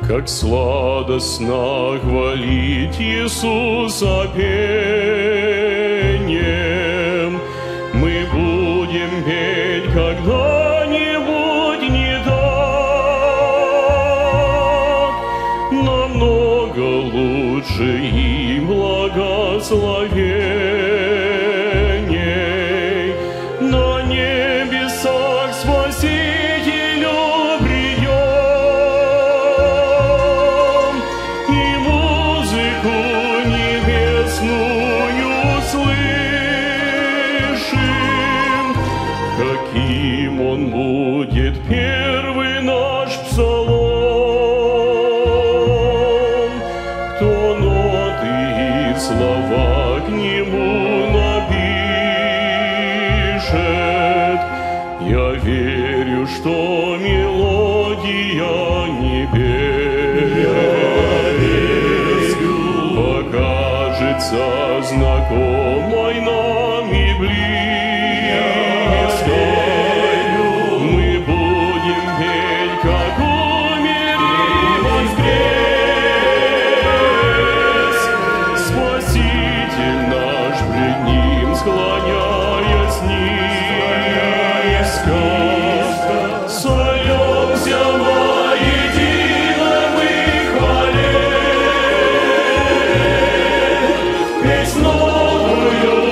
как сладостно хвалить Иисуса пением. Мы будем петь когда-нибудь не так, намного лучше и благословенней. Знакомой нам и близкой мы будем петь, как умерли воскрес. Спаситель наш пред ним, склоняясь низко, сольемся воедино мы хвале. It's not for you.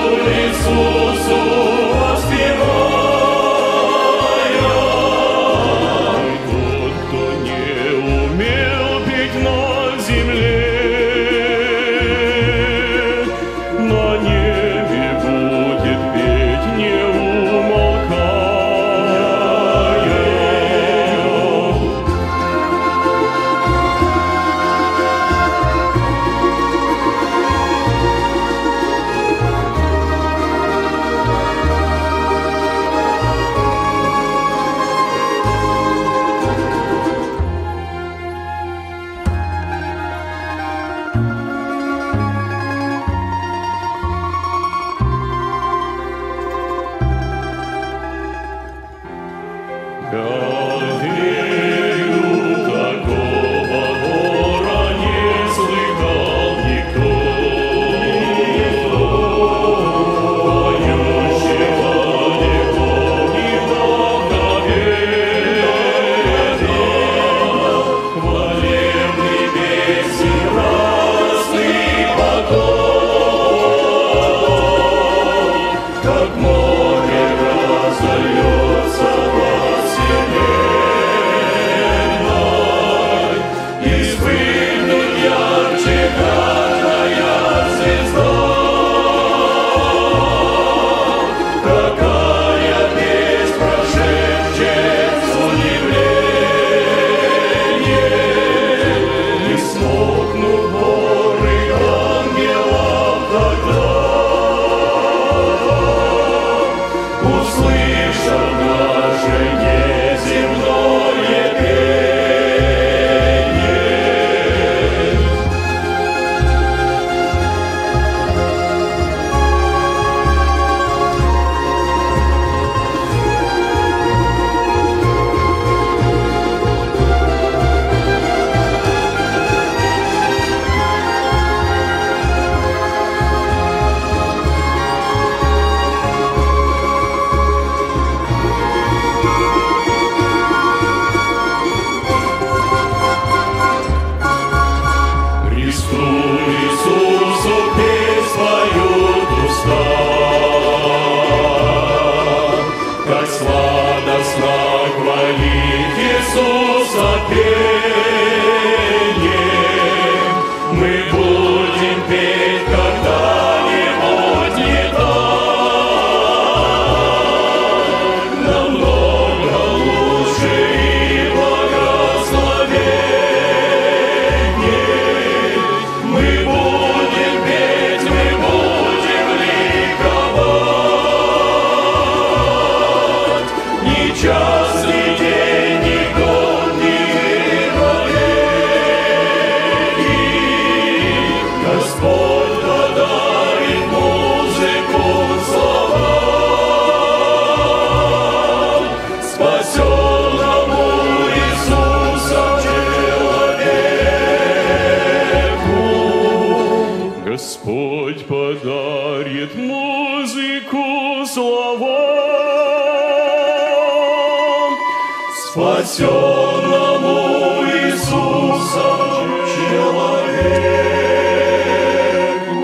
Господь подарит музыку словам, спасенному Иисусом человеку.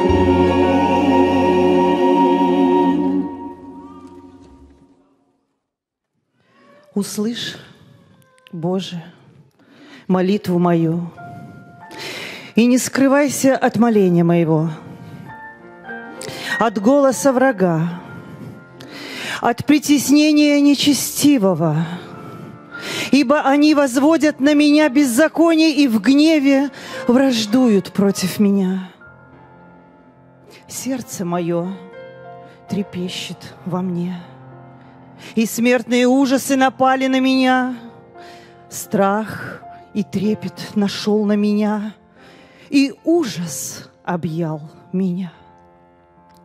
Услышь, Боже, молитву мою, и не скрывайся от моления моего, от голоса врага, от притеснения нечестивого, ибо они возводят на меня беззаконие и в гневе враждуют против меня. Сердце мое трепещет во мне, и смертные ужасы напали на меня, страх и трепет нашел на меня, и ужас объял меня.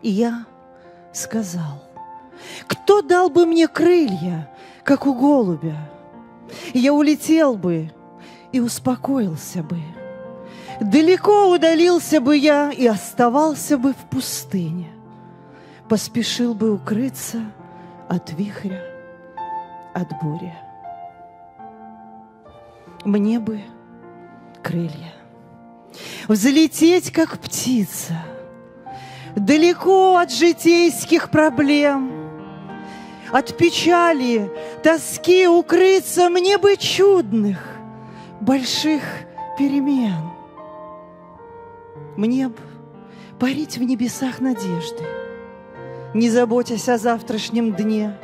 И я сказал: кто дал бы мне крылья, как у голубя? И я улетел бы и успокоился бы. Далеко удалился бы я и оставался бы в пустыне. Поспешил бы укрыться от вихря, от бури. Мне бы крылья. Взлететь, как птица, далеко от житейских проблем, от печали, тоски укрыться мне бы чудных, больших перемен. Мне бы парить в небесах надежды, не заботясь о завтрашнем дне.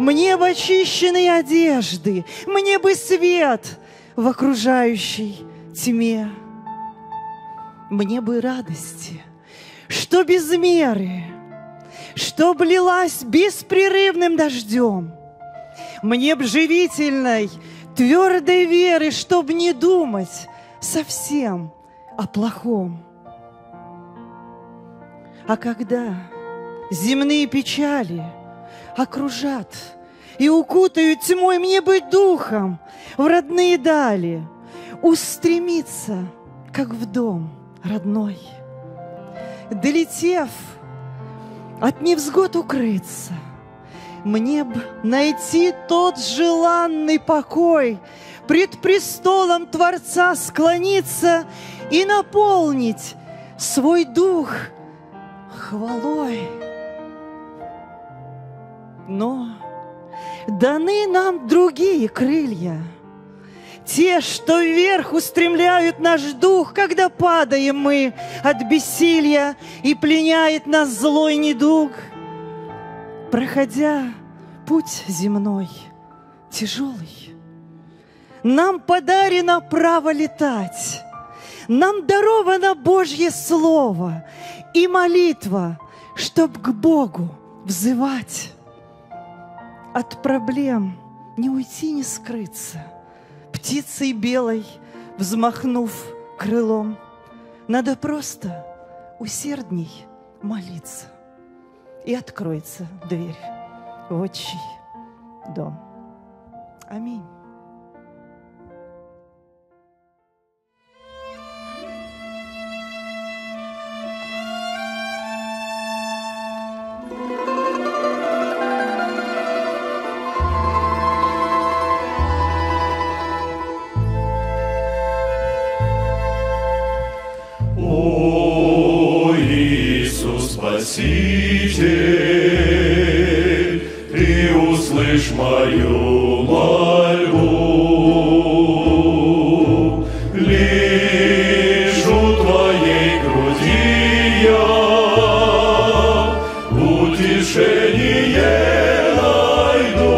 Мне бы очищенные одежды, мне бы свет в окружающей тьме. Мне бы радости, что без меры, что блилась беспрерывным дождем. Мне б живительной, твердой веры, чтоб не думать совсем о плохом. А когда земные печали окружат и укутают тьмой, мне бы духом в родные дали устремиться, как в дом родной, долетев, от невзгод укрыться, мне б найти тот желанный покой, пред престолом Творца склониться и наполнить свой дух хвалой. Но даны нам другие крылья, те, что вверх устремляют наш дух, когда падаем мы от бессилия и пленяет нас злой недуг. Проходя путь земной, тяжелый, нам подарено право летать, нам даровано Божье Слово и молитва, чтоб к Богу взывать. От проблем не уйти, не скрыться, птицей белой взмахнув крылом. Надо просто усердней молиться, и откроется дверь в отчий дом. Аминь. Спаситель, ты услышь мою мольбу, лишь у твоей груди я утешение найду.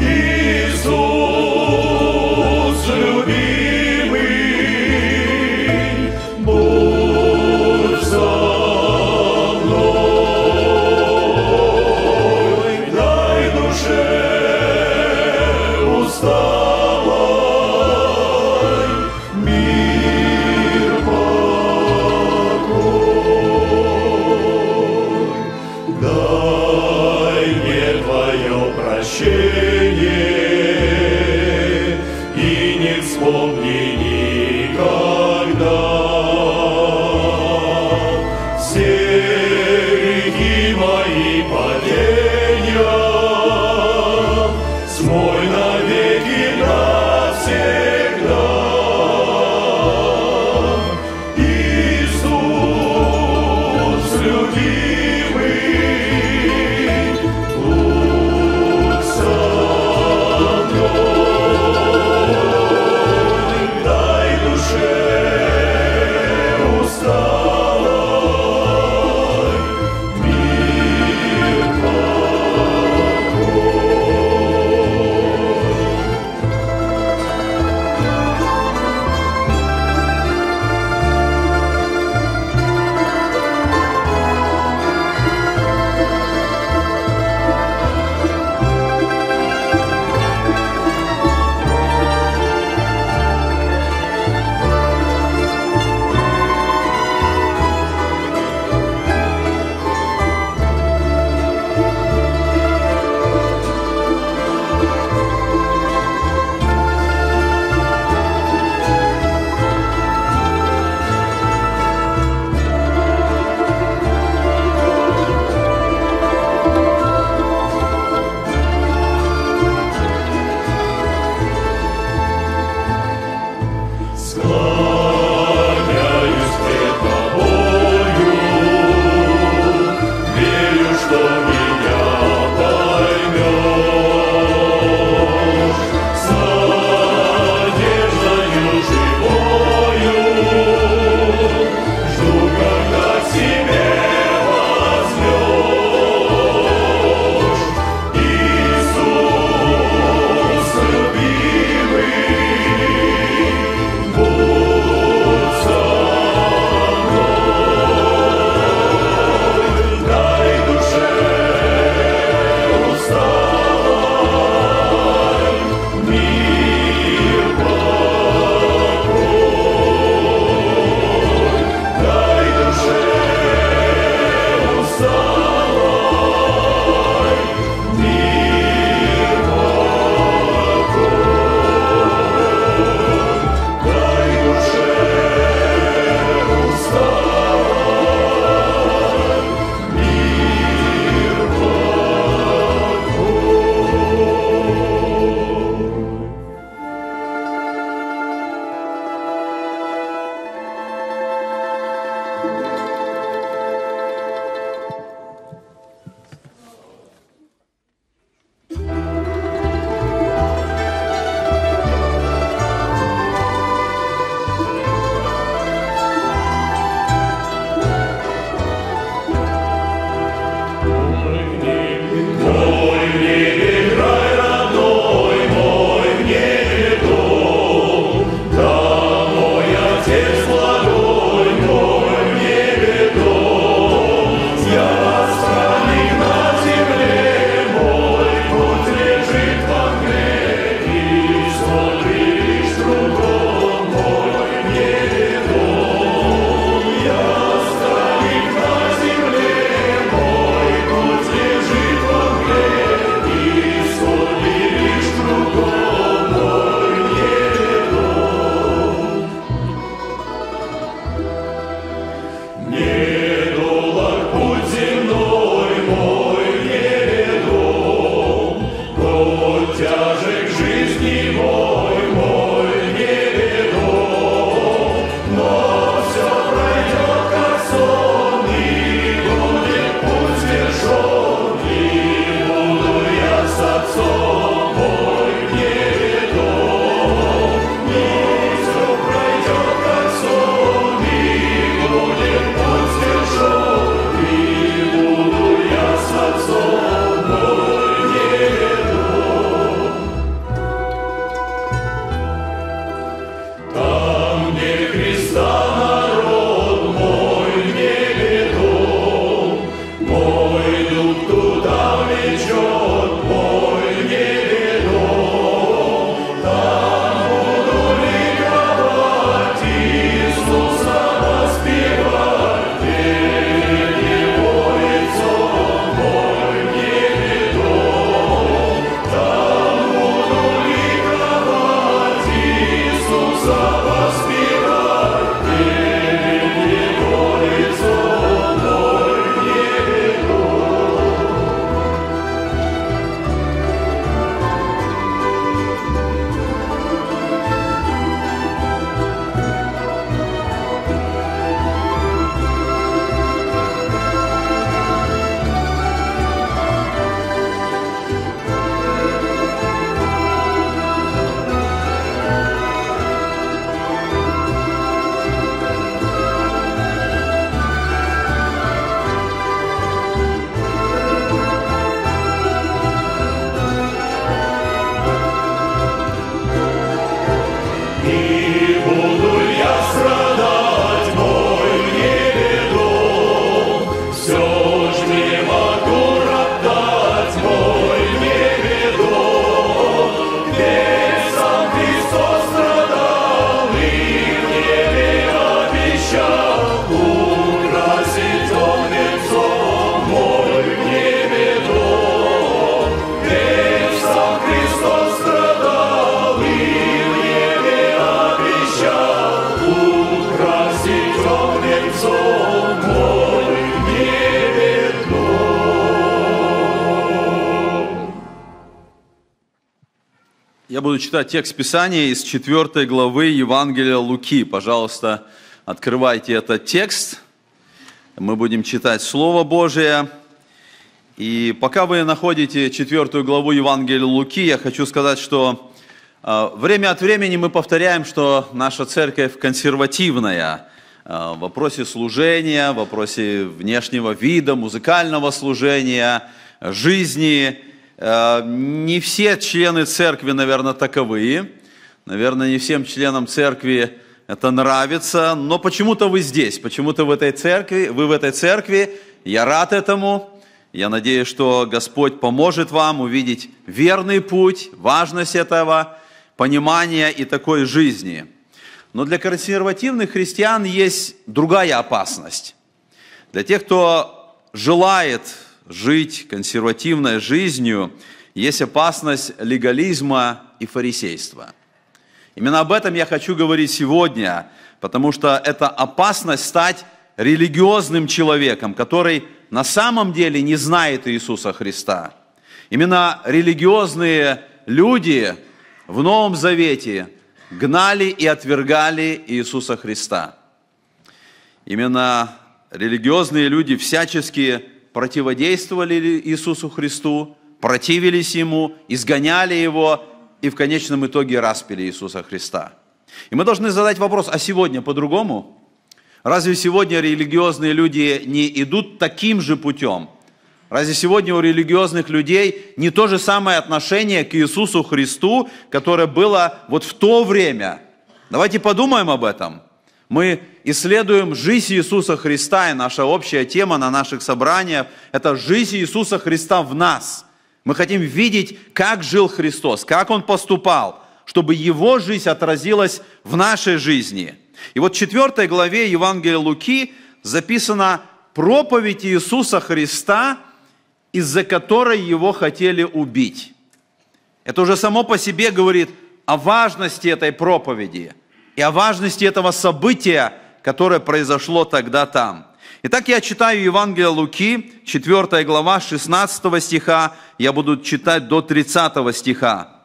Иисус, любимый, будь со мной. Я буду читать текст Писания из 4 главы Евангелия Луки. Пожалуйста, открывайте этот текст. Мы будем читать Слово Божие. И пока вы находите 4 главу Евангелия Луки, я хочу сказать, что время от времени мы повторяем, что наша церковь консервативная в вопросе служения, в вопросе внешнего вида, музыкального служения, жизни. Не все члены церкви, наверное, таковые. Наверное, не всем членам церкви это нравится. Но почему-то вы здесь, почему-то в этой церкви, вы в этой церкви. Я рад этому. Я надеюсь, что Господь поможет вам увидеть верный путь, важность этого, понимания и такой жизни. Но для консервативных христиан есть другая опасность. Для тех, кто желает жить консервативной жизнью, есть опасность легализма и фарисейства. Именно об этом я хочу говорить сегодня, потому что это опасность стать религиозным человеком, который на самом деле не знает Иисуса Христа. Именно религиозные люди в Новом Завете гнали и отвергали Иисуса Христа. Именно религиозные люди всячески противодействовали Иисусу Христу, противились Ему, изгоняли Его и в конечном итоге распяли Иисуса Христа. И мы должны задать вопрос, а сегодня по-другому? Разве сегодня религиозные люди не идут таким же путем? Разве сегодня у религиозных людей не то же самое отношение к Иисусу Христу, которое было вот в то время? Давайте подумаем об этом. Мы исследуем жизнь Иисуса Христа, и наша общая тема на наших собраниях – это жизнь Иисуса Христа в нас. Мы хотим видеть, как жил Христос, как Он поступал, чтобы Его жизнь отразилась в нашей жизни. И вот в 4 главе Евангелия Луки записана проповедь Иисуса Христа, из-за которой Его хотели убить. Это уже само по себе говорит о важности этой проповеди и о важности этого события, которое произошло тогда там. Итак, я читаю Евангелие Луки, 4 глава, 16 стиха, я буду читать до 30 стиха.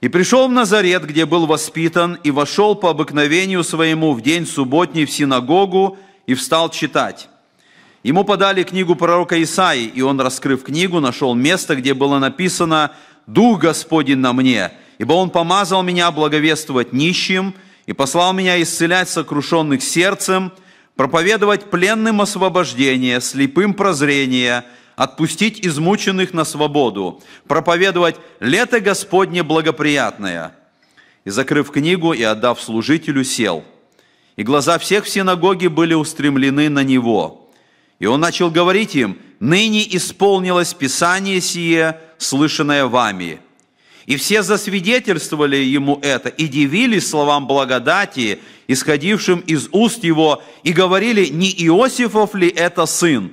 «И пришел в Назарет, где был воспитан, и вошел по обыкновению своему в день субботний в синагогу и встал читать. Ему подали книгу пророка Исаии, и он, раскрыв книгу, нашел место, где было написано «Дух Господень на мне, ибо Он помазал меня благовествовать нищим и послал меня исцелять сокрушенных сердцем, проповедовать пленным освобождение, слепым прозрение, отпустить измученных на свободу, проповедовать лето Господне благоприятное». И, закрыв книгу и отдав служителю, сел. И глаза всех в синагоге были устремлены на него. И он начал говорить им: «Ныне исполнилось Писание сие, слышанное вами». И все засвидетельствовали ему это, и дивились словам благодати, исходившим из уст его, и говорили: «Не Иосифов ли это сын?»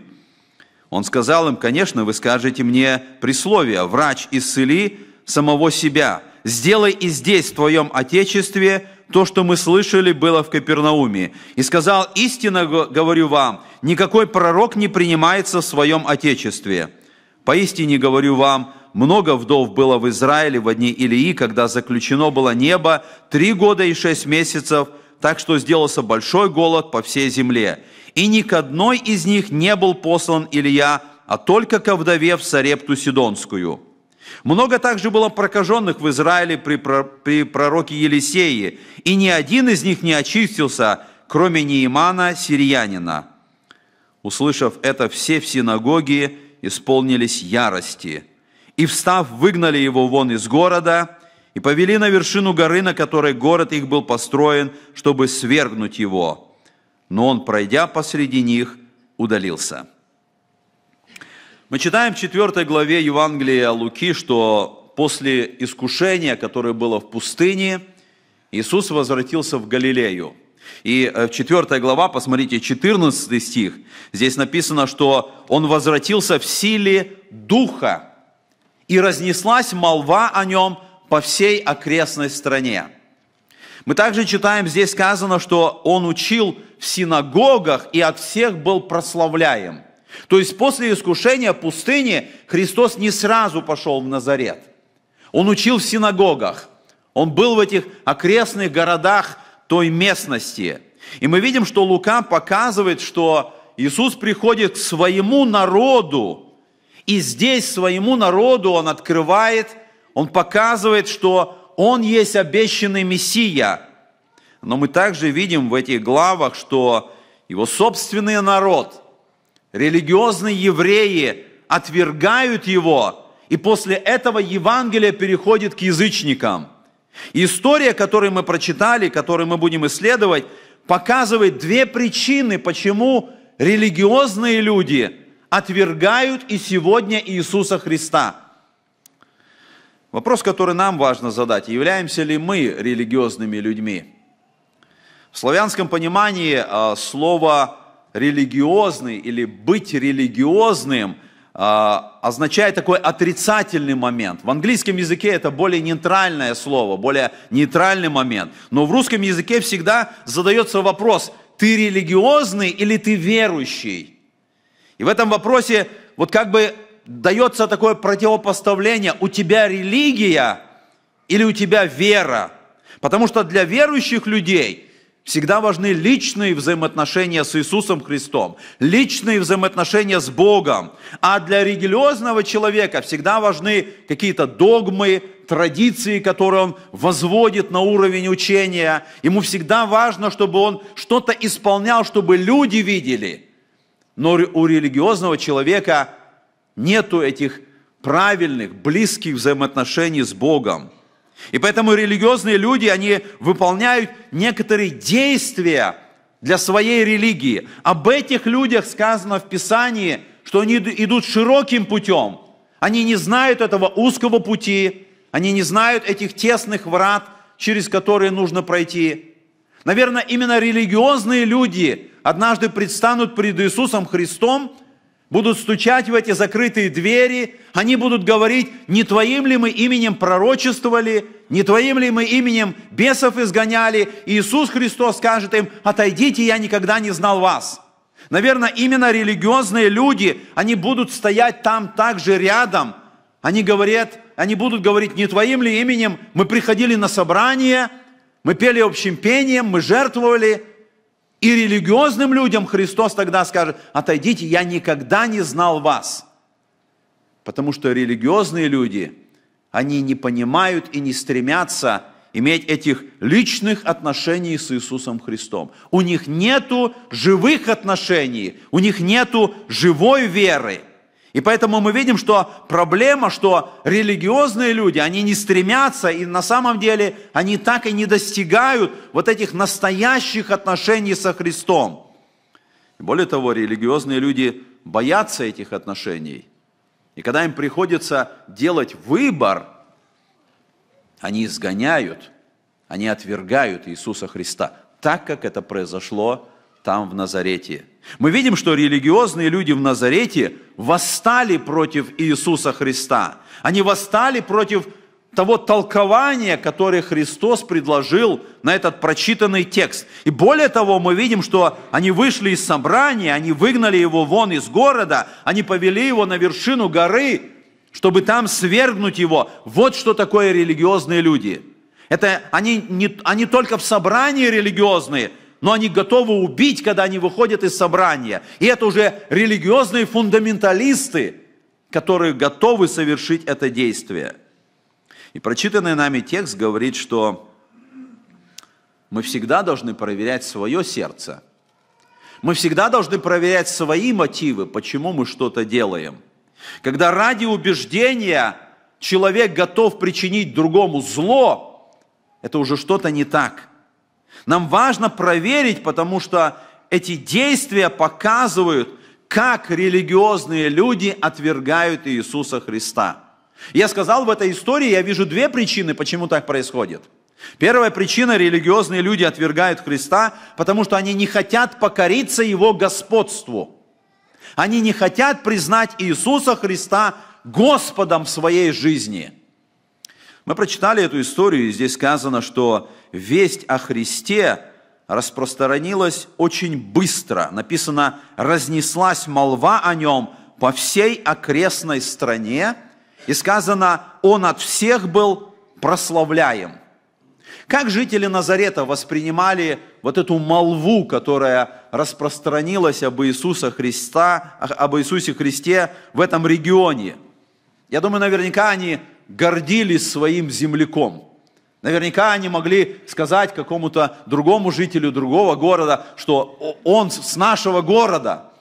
Он сказал им: «Конечно, вы скажете мне присловие: врач, исцели самого себя. Сделай и здесь, в твоем отечестве, то, что мы слышали, было в Капернауме». И сказал: «Истинно говорю вам, никакой пророк не принимается в своем отечестве. Поистине говорю вам, много вдов было в Израиле в дни Илии, когда заключено было небо 3 года и 6 месяцев, так что сделался большой голод по всей земле. И ни к одной из них не был послан Илия, а только ко вдове в Сарепту Сидонскую. Много также было прокаженных в Израиле при пророке Елисее, и ни один из них не очистился, кроме Неемана, сириянина». Услышав это, все в синагоге исполнились ярости. И, встав, выгнали его вон из города, и повели на вершину горы, на которой город их был построен, чтобы свергнуть его. Но он, пройдя посреди них, удалился. Мы читаем в 4 главе Евангелия Луки, что после искушения, которое было в пустыне, Иисус возвратился в Галилею. И в 4 глава, посмотрите, 14 стих, здесь написано, что он возвратился в силе Духа, и разнеслась молва о нем по всей окрестной стране. Мы также читаем, здесь сказано, что он учил в синагогах и от всех был прославляем. То есть после искушения пустыни Христос не сразу пошел в Назарет. Он учил в синагогах. Он был в этих окрестных городах той местности. И мы видим, что Лука показывает, что Иисус приходит к своему народу. И здесь своему народу Он открывает, Он показывает, что Он есть обещанный Мессия. Но мы также видим в этих главах, что Его собственный народ, религиозные евреи, отвергают Его. И после этого Евангелие переходит к язычникам. История, которую мы прочитали, которую мы будем исследовать, показывает две причины, почему религиозные люди отвергают и сегодня Иисуса Христа. Вопрос, который нам важно задать, являемся ли мы религиозными людьми? В славянском понимании слово «религиозный» или «быть религиозным» означает такой отрицательный момент. В английском языке это более нейтральное слово, более нейтральный момент. Но в русском языке всегда задается вопрос, ты религиозный или ты верующий? И в этом вопросе вот как бы дается такое противопоставление, у тебя религия или у тебя вера? Потому что для верующих людей всегда важны личные взаимоотношения с Иисусом Христом, личные взаимоотношения с Богом. А для религиозного человека всегда важны какие-то догмы, традиции, которые он возводит на уровень учения. Ему всегда важно, чтобы он что-то исполнял, чтобы люди видели. Но у религиозного человека нету этих правильных, близких взаимоотношений с Богом. И поэтому религиозные люди, они выполняют некоторые действия для своей религии. Об этих людях сказано в Писании, что они идут широким путем. Они не знают этого узкого пути, они не знают этих тесных врат, через которые нужно пройти. Наверное, именно религиозные люди однажды предстанут перед Иисусом Христом, будут стучать в эти закрытые двери, они будут говорить, не твоим ли мы именем пророчествовали, не твоим ли мы именем бесов изгоняли. И Иисус Христос скажет им, отойдите, я никогда не знал вас. Наверное, именно религиозные люди, они будут стоять там также рядом. Они будут говорить, не твоим ли именем мы приходили на собрание, мы пели общим пением, мы жертвовали. И религиозным людям Христос тогда скажет, отойдите, я никогда не знал вас. Потому что религиозные люди, они не понимают и не стремятся иметь этих личных отношений с Иисусом Христом. У них нету живых отношений, у них нету живой веры. И поэтому мы видим, что проблема, что религиозные люди, они не стремятся, и на самом деле они так и не достигают вот этих настоящих отношений со Христом. И более того, религиозные люди боятся этих отношений. И когда им приходится делать выбор, они изгоняют, они отвергают Иисуса Христа, так как это произошло там в Назарете. Мы видим, что религиозные люди в Назарете восстали против Иисуса Христа. Они восстали против того толкования, которое Христос предложил на этот прочитанный текст. И более того, мы видим, что они вышли из собрания, они выгнали его вон из города, они повели его на вершину горы, чтобы там свергнуть его. Вот что такое религиозные люди. Это они только в собрании религиозные, но они готовы убить, когда они выходят из собрания. И это уже религиозные фундаменталисты, которые готовы совершить это действие. И прочитанный нами текст говорит, что мы всегда должны проверять свое сердце. Мы всегда должны проверять свои мотивы, почему мы что-то делаем. Когда ради убеждения человек готов причинить другому зло, это уже что-то не так. Нам важно проверить, потому что эти действия показывают, как религиозные люди отвергают Иисуса Христа. Я сказал, в этой истории я вижу две причины, почему так происходит. Первая причина – религиозные люди отвергают Христа, потому что они не хотят покориться Его господству. Они не хотят признать Иисуса Христа Господом в своей жизни. Мы прочитали эту историю, и здесь сказано, что весть о Христе распространилась очень быстро. Написано, разнеслась молва о нем по всей окрестной стране, И сказано, он от всех был прославляем. Как жители Назарета воспринимали вот эту молву, которая распространилась об Иисусе Христе в этом регионе? Я думаю, наверняка они гордились своим земляком. Наверняка они могли сказать какому-то другому жителю другого города, что он с нашего города,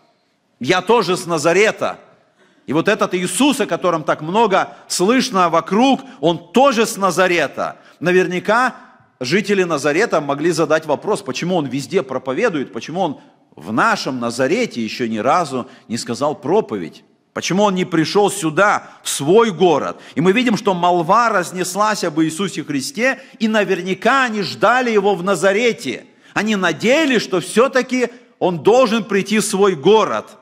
я тоже с Назарета. И вот этот Иисус, о котором так много слышно вокруг, он тоже с Назарета. Наверняка жители Назарета могли задать вопрос, почему он везде проповедует, почему он в нашем Назарете еще ни разу не сказал проповедь, почему он не пришел сюда, в свой город. И мы видим, что молва разнеслась об Иисусе Христе, и наверняка они ждали его в Назарете. Они надеялись, что все-таки он должен прийти в свой город.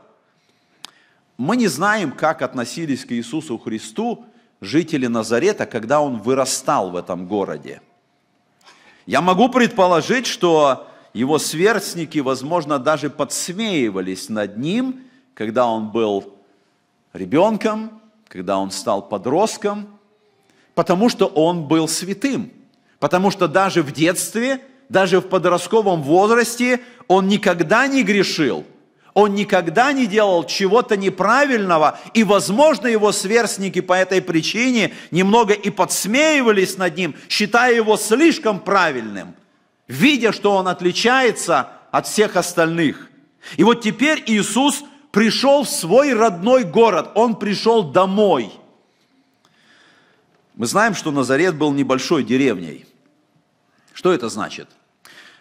Мы не знаем, как относились к Иисусу Христу жители Назарета, когда он вырастал в этом городе. Я могу предположить, что его сверстники, возможно, даже подсмеивались над ним, когда он был ребенком, когда он стал подростком, потому что он был святым, потому что даже в детстве, даже в подростковом возрасте он никогда не грешил. Он никогда не делал чего-то неправильного, и, возможно, его сверстники по этой причине немного и подсмеивались над ним, считая его слишком правильным, видя, что он отличается от всех остальных. И вот теперь Иисус пришел в свой родной город, он пришел домой. Мы знаем, что Назарет был небольшой деревней. Что это значит?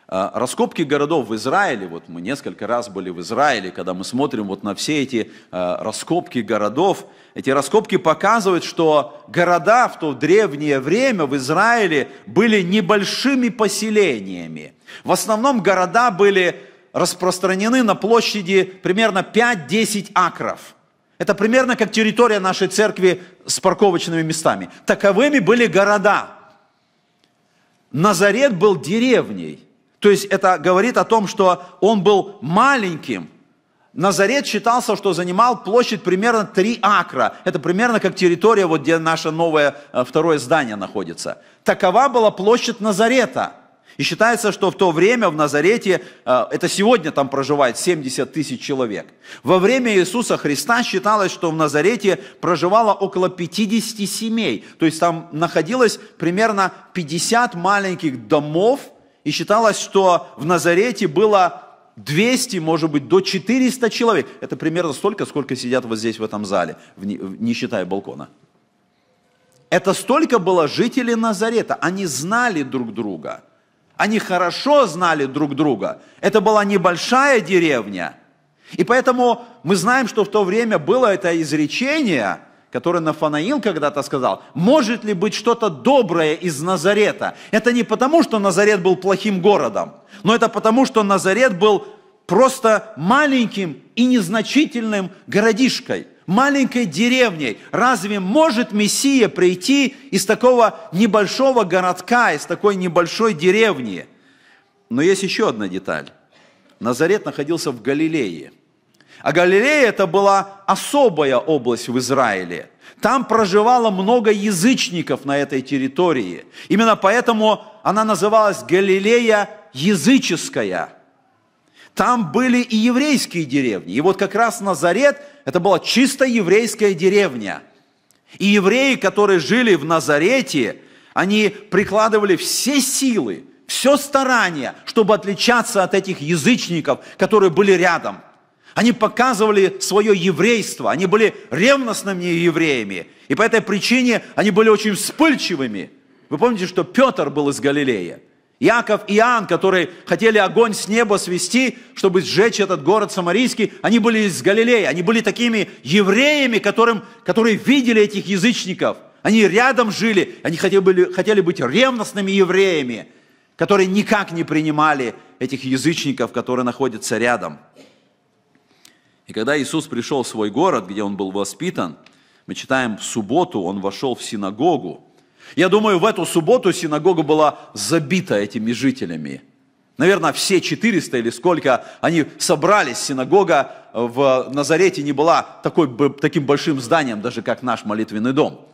Раскопки городов в Израиле, вот мы несколько раз были в Израиле, когда мы смотрим вот на все эти раскопки городов, эти раскопки показывают, что города в то древнее время в Израиле были небольшими поселениями. В основном города были распространены на площади примерно 5-10 акров. Это примерно как территория нашей церкви с парковочными местами. Таковыми были города. Назарет был деревней. То есть это говорит о том, что он был маленьким. Назарет считался, что занимал площадь примерно 3 акра. Это примерно как территория, вот где наше новое второе здание находится. Такова была площадь Назарета. И считается, что в то время в Назарете, это сегодня там проживает 70 тысяч человек. Во время Иисуса Христа считалось, что в Назарете проживало около 50 семей. То есть там находилось примерно 50 маленьких домов. И считалось, что в Назарете было 200, может быть, до 400 человек. Это примерно столько, сколько сидят вот здесь в этом зале, не считая балкона. Это столько было жителей Назарета. Они знали друг друга. Они хорошо знали друг друга. Это была небольшая деревня. И поэтому мы знаем, что в то время было это изречение, который Нафанаил когда-то сказал, может ли быть что-то доброе из Назарета? Это не потому, что Назарет был плохим городом, но это потому, что Назарет был просто маленьким и незначительным городишкой, маленькой деревней. Разве может Мессия прийти из такого небольшого городка, из такой небольшой деревни? Но есть еще одна деталь. Назарет находился в Галилее. А Галилея это была особая область в Израиле. Там проживало много язычников на этой территории. Именно поэтому она называлась Галилея языческая. Там были и еврейские деревни. И вот как раз Назарет это была чисто еврейская деревня. И евреи, которые жили в Назарете, они прикладывали все силы, все старания, чтобы отличаться от этих язычников, которые были рядом. Они показывали свое еврейство, они были ревностными евреями. И по этой причине они были очень вспыльчивыми. Вы помните, что Петр был из Галилеи. Яков и Иоанн, которые хотели огонь с неба свести, чтобы сжечь этот город самарийский, они были из Галилеи. Они были такими евреями, которые видели этих язычников. Они рядом жили, они хотели быть ревностными евреями, которые никак не принимали этих язычников, которые находятся рядом. И когда Иисус пришел в свой город, где он был воспитан, мы читаем, в субботу он вошел в синагогу. Я думаю, в эту субботу синагога была забита этими жителями. Наверное, все 400 или сколько, они собрались, синагога в Назарете не была таким большим зданием, даже как наш молитвенный дом.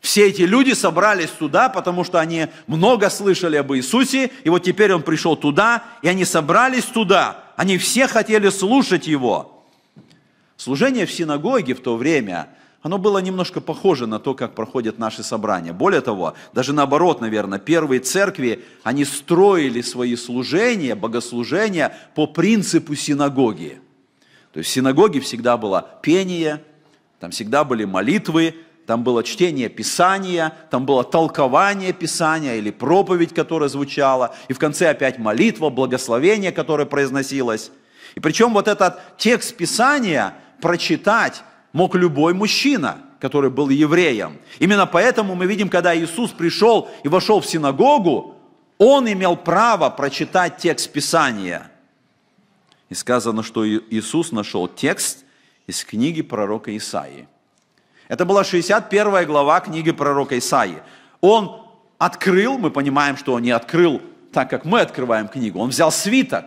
Все эти люди собрались туда, потому что они много слышали об Иисусе, и вот теперь Он пришел туда, и они собрались туда, они все хотели слушать Его. Служение в синагоге в то время, оно было немножко похоже на то, как проходят наши собрания. Более того, даже наоборот, наверное, первые церкви, они строили свои служения, богослужения по принципу синагоги. То есть в синагоге всегда было пение, там всегда были молитвы, там было чтение Писания, там было толкование Писания или проповедь, которая звучала, и в конце опять молитва, благословение, которое произносилось. И причем вот этот текст Писания прочитать мог любой мужчина, который был евреем. Именно поэтому мы видим, когда Иисус пришел и вошел в синагогу, Он имел право прочитать текст Писания. И сказано, что Иисус нашел текст из книги пророка Исаии. Это была 61 глава книги пророка Исаии. Он открыл, мы понимаем, что он не открыл так, как мы открываем книгу. Он взял свиток.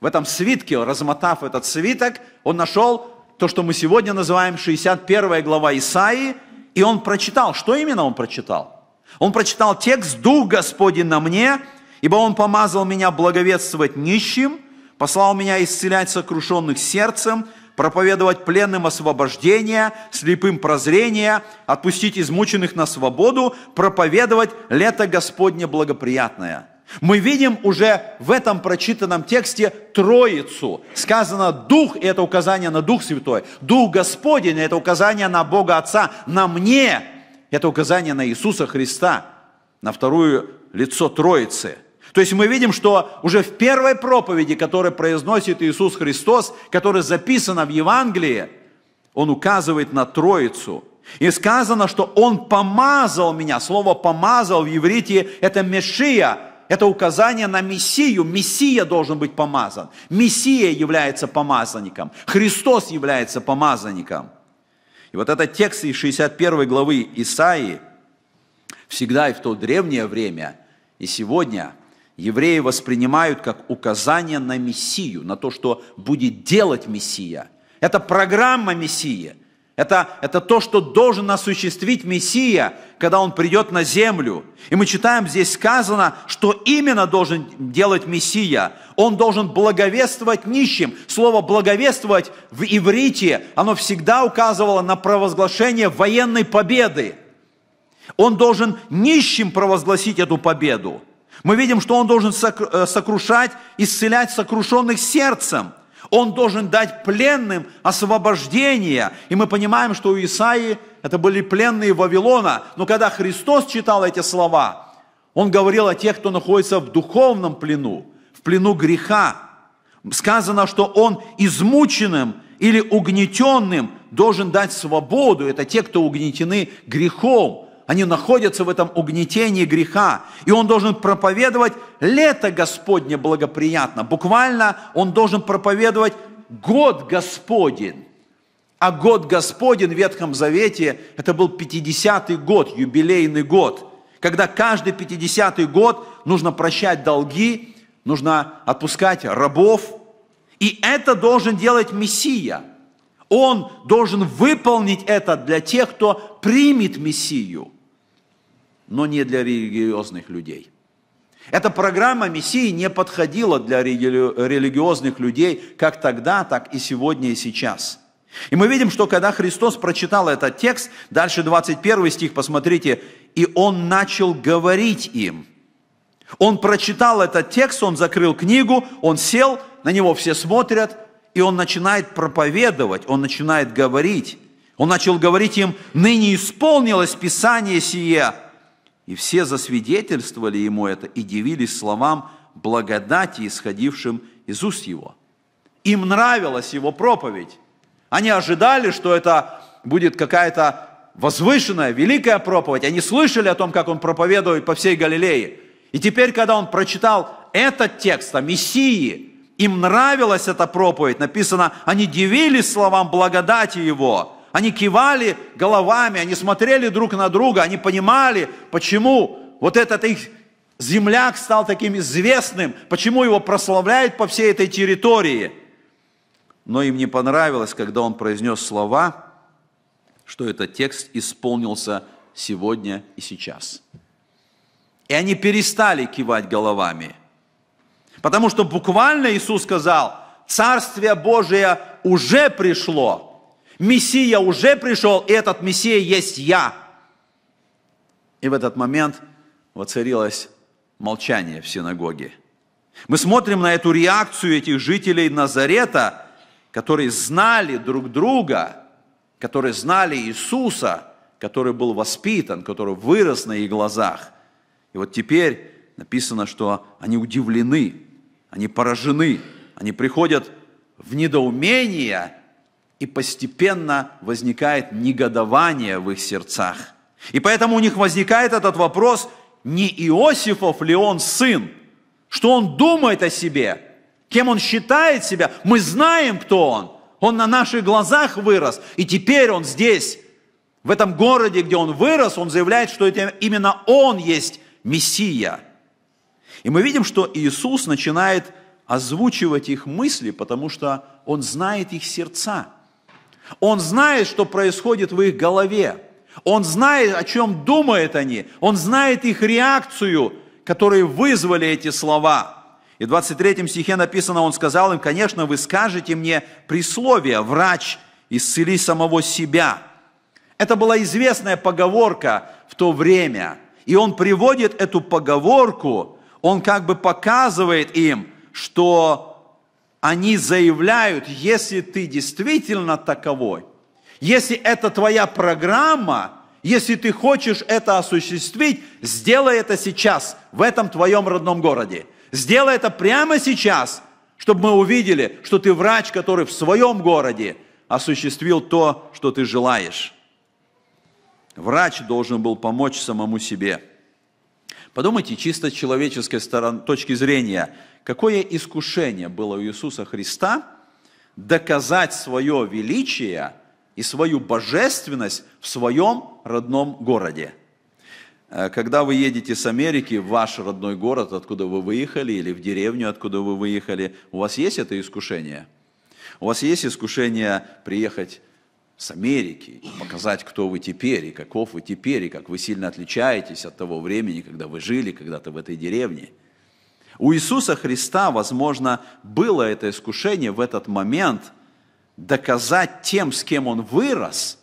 В этом свитке, размотав этот свиток, он нашел то, что мы сегодня называем 61 глава Исаии. И он прочитал. Что именно он прочитал? Он прочитал текст: «Дух Господень на мне, ибо Он помазал меня благовествовать нищим, послал меня исцелять сокрушенных сердцем, проповедовать пленным освобождение, слепым прозрение, отпустить измученных на свободу, проповедовать лето Господне благоприятное». Мы видим уже в этом прочитанном тексте Троицу. Сказано «Дух», и это указание на Дух Святой. «Дух Господень», это указание на Бога Отца. «На мне», это указание на Иисуса Христа, на второе лицо Троицы. То есть мы видим, что уже в первой проповеди, которую произносит Иисус Христос, которая записана в Евангелии, Он указывает на Троицу. И сказано, что Он помазал меня. Слово «помазал» в иврите – это «мешия». Это указание на Мессию. Мессия должен быть помазан. Мессия является помазанником. Христос является помазанником. И вот этот текст из 61 главы Исаии всегда и в то древнее время, и сегодня – евреи воспринимают как указание на Мессию, на то, что будет делать Мессия. Это программа Мессии. Это то, что должен осуществить Мессия, когда Он придет на землю. И мы читаем, здесь сказано, что именно должен делать Мессия. Он должен благовествовать нищим. Слово «благовествовать» в иврите, оно всегда указывало на провозглашение военной победы. Он должен нищим провозгласить эту победу. Мы видим, что Он должен сокрушать, исцелять сокрушенных сердцем. Он должен дать пленным освобождение. И мы понимаем, что у Исаии это были пленные Вавилона. Но когда Христос читал эти слова, Он говорил о тех, кто находится в духовном плену, в плену греха. Сказано, что Он измученным или угнетенным должен дать свободу. Это те, кто угнетены грехом. Они находятся в этом угнетении греха. И он должен проповедовать лето Господне благоприятно. Буквально он должен проповедовать год Господень. А год Господень в Ветхом Завете, это был 50-й год, юбилейный год. Когда каждый 50-й год нужно прощать долги, нужно отпускать рабов. И это должен делать Мессия. Он должен выполнить это для тех, кто примет Мессию, но не для религиозных людей. Эта программа Мессии не подходила для религиозных людей как тогда, так и сегодня, и сейчас. И мы видим, что когда Христос прочитал этот текст, дальше 21 стих, посмотрите, «И Он начал говорить им». Он прочитал этот текст, Он закрыл книгу, Он сел, на Него все смотрят, и Он начинает проповедовать, Он начинает говорить. Он начал говорить им: «Ныне исполнилось Писание сие». И все засвидетельствовали Ему это и дивились словам благодати, исходившим из уст Его. Им нравилась Его проповедь. Они ожидали, что это будет какая-то возвышенная, великая проповедь. Они слышали о том, как Он проповедует по всей Галилее. И теперь, когда Он прочитал этот текст о Мессии, им нравилась эта проповедь. Написано, они дивились словам благодати Его. Они кивали головами, они смотрели друг на друга, они понимали, почему вот этот их земляк стал таким известным, почему его прославляют по всей этой территории. Но им не понравилось, когда он произнес слова, что этот текст исполнился сегодня и сейчас. И они перестали кивать головами. Потому что буквально Иисус сказал: «Царствие Божие уже пришло, Мессия уже пришел, и этот Мессия есть я». И в этот момент воцарилось молчание в синагоге. Мы смотрим на эту реакцию этих жителей Назарета, которые знали друг друга, которые знали Иисуса, который был воспитан, который вырос на их глазах. И вот теперь написано, что они удивлены, они поражены, они приходят в недоумение, и постепенно возникает негодование в их сердцах. И поэтому у них возникает этот вопрос, не Иосифов ли он сын? Что он думает о себе? Кем он считает себя? Мы знаем, кто он. Он на наших глазах вырос, и теперь он здесь, в этом городе, где он вырос, он заявляет, что это именно он есть Мессия. И мы видим, что Иисус начинает озвучивать их мысли, потому что он знает их сердца. Он знает, что происходит в их голове. Он знает, о чем думают они. Он знает их реакцию, которые вызвали эти слова. И в 23 стихе написано, он сказал им: «Конечно, вы скажете мне присловие: врач, исцели самого себя». Это была известная поговорка в то время. И он приводит эту поговорку, он как бы показывает им, что они заявляют: если ты действительно таковой, если это твоя программа, если ты хочешь это осуществить, сделай это сейчас, в этом твоем родном городе. Сделай это прямо сейчас, чтобы мы увидели, что ты врач, который в своем городе осуществил то, что ты желаешь. Врач должен был помочь самому себе. Подумайте, чисто с человеческой точки зрения, какое искушение было у Иисуса Христа доказать свое величие и свою божественность в своем родном городе. Когда вы едете с Америки в ваш родной город, откуда вы выехали, или в деревню, откуда вы выехали, у вас есть это искушение? У вас есть искушение приехать с Америки, показать, кто вы теперь, и каков вы теперь, и как вы сильно отличаетесь от того времени, когда вы жили когда-то в этой деревне. У Иисуса Христа, возможно, было это искушение в этот момент доказать тем, с кем он вырос,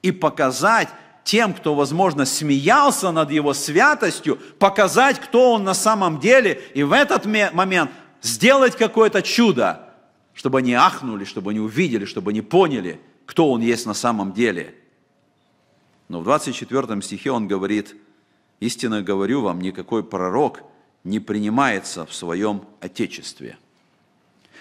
и показать тем, кто, возможно, смеялся над его святостью, показать, кто он на самом деле, и в этот момент сделать какое-то чудо, чтобы они ахнули, чтобы они увидели, чтобы они поняли, кто он есть на самом деле. Но в 24 стихе он говорит: «Истинно говорю вам, никакой пророк не принимается в своем отечестве».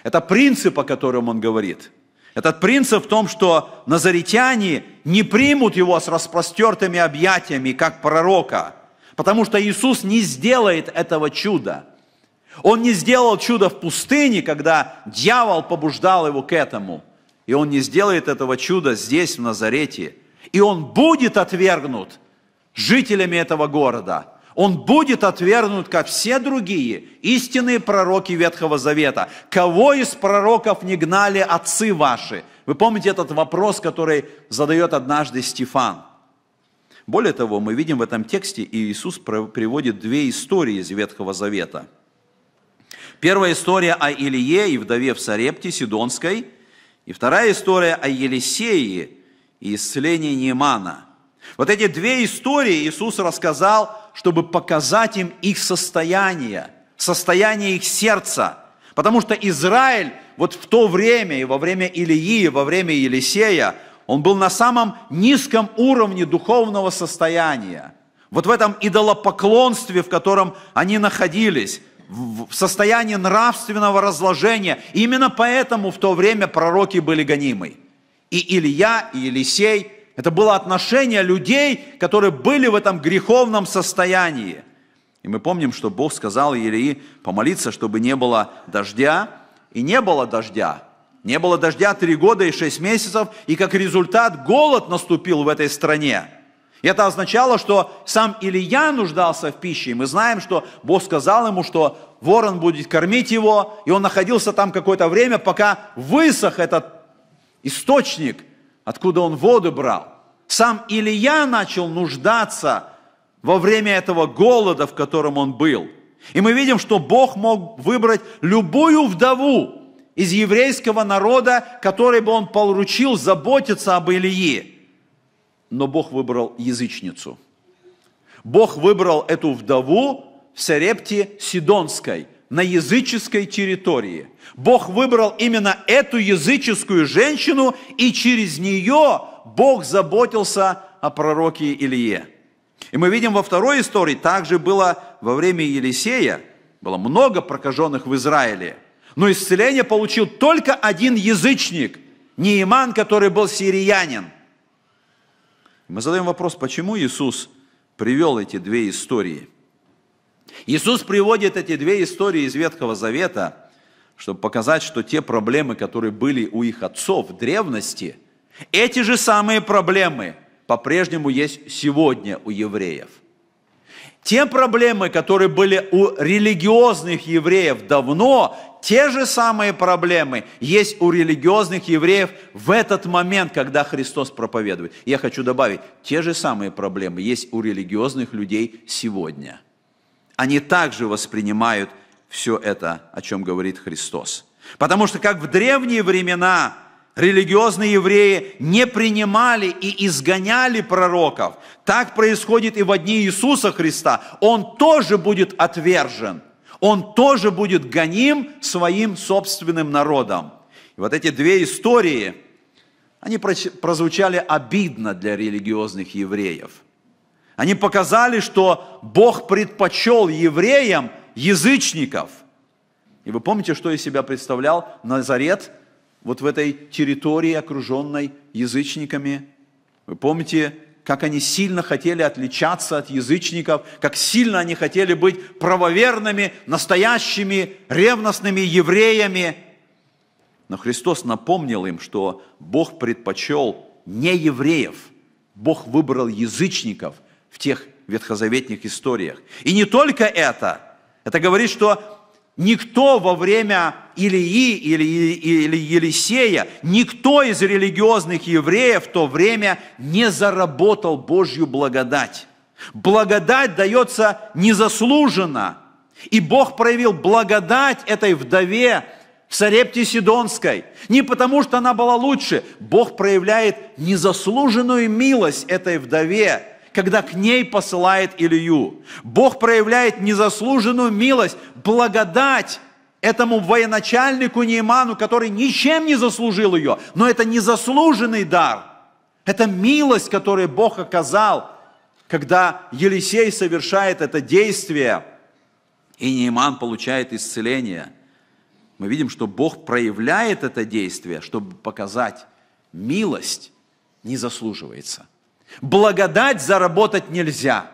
Это принцип, о котором он говорит. Этот принцип в том, что назаретяне не примут его с распростертыми объятиями, как пророка, потому что Иисус не сделает этого чуда. Он не сделал чудо в пустыне, когда дьявол побуждал его к этому. И он не сделает этого чуда здесь, в Назарете. И он будет отвергнут жителями этого города. Он будет отвергнут, как все другие истинные пророки Ветхого Завета. Кого из пророков не гнали отцы ваши? Вы помните этот вопрос, который задает однажды Стефан? Более того, мы видим в этом тексте, и Иисус приводит две истории из Ветхого Завета. Первая история о Илие и вдове в Сарепте Сидонской. И вторая история о Елисее и исцелении Неемана. Вот эти две истории Иисус рассказал, чтобы показать им их состояние, состояние их сердца. Потому что Израиль вот в то время, и во время Илии, и во время Елисея, он был на самом низком уровне духовного состояния. Вот в этом идолопоклонстве, в котором они находились, в состоянии нравственного разложения. И именно поэтому в то время пророки были гонимы. И Илия, и Елисей. Это было отношение людей, которые были в этом греховном состоянии. И мы помним, что Бог сказал Илии помолиться, чтобы не было дождя. И не было дождя. Не было дождя 3 года и 6 месяцев. И как результат голод наступил в этой стране. И это означало, что сам Илия нуждался в пище. И мы знаем, что Бог сказал ему, что ворон будет кормить его. И он находился там какое-то время, пока высох этот источник, откуда он воду брал. Сам Илия начал нуждаться во время этого голода, в котором он был. И мы видим, что Бог мог выбрать любую вдову из еврейского народа, которой бы он поручил заботиться об Илии. Но Бог выбрал язычницу. Бог выбрал эту вдову в Сарепте Сидонской, на языческой территории. Бог выбрал именно эту языческую женщину, и через нее Бог заботился о пророке Илие. И мы видим во второй истории, также было во время Елисея, было много прокаженных в Израиле, но исцеление получил только один язычник, Нееман, который был сириянин. Мы задаем вопрос, почему Иисус привел эти две истории? Иисус приводит эти две истории из Ветхого Завета, чтобы показать, что те проблемы, которые были у их отцов в древности, эти же самые проблемы по-прежнему есть сегодня у евреев. Те проблемы, которые были у религиозных евреев давно, те же самые проблемы есть у религиозных евреев в этот момент, когда Христос проповедует. Я хочу добавить, те же самые проблемы есть у религиозных людей сегодня. Они также воспринимают все это, о чем говорит Христос. Потому что как в древние времена религиозные евреи не принимали и изгоняли пророков, так происходит и во дни Иисуса Христа. Он тоже будет отвержен, он тоже будет гоним своим собственным народом. И вот эти две истории, они прозвучали обидно для религиозных евреев. Они показали, что Бог предпочел евреям язычников. И вы помните, что из себя представлял Назарет, вот в этой территории, окруженной язычниками? Вы помните, как они сильно хотели отличаться от язычников, как сильно они хотели быть правоверными, настоящими, ревностными евреями. Но Христос напомнил им, что Бог предпочел не евреев, Бог выбрал язычников в тех ветхозаветных историях. И не только это говорит, что никто во время Илии или Елисея, никто из религиозных евреев в то время не заработал Божью благодать. Благодать дается незаслуженно. И Бог проявил благодать этой вдове в Сарепте Сидонской. Не потому, что она была лучше. Бог проявляет незаслуженную милость этой вдове, когда к ней посылает Илию. Бог проявляет незаслуженную милость, благодать этому военачальнику Нееману, который ничем не заслужил ее, но это незаслуженный дар. Это милость, которую Бог оказал, когда Елисей совершает это действие, и Нееман получает исцеление. Мы видим, что Бог проявляет это действие, чтобы показать, милость не заслуживается. Благодать заработать нельзя.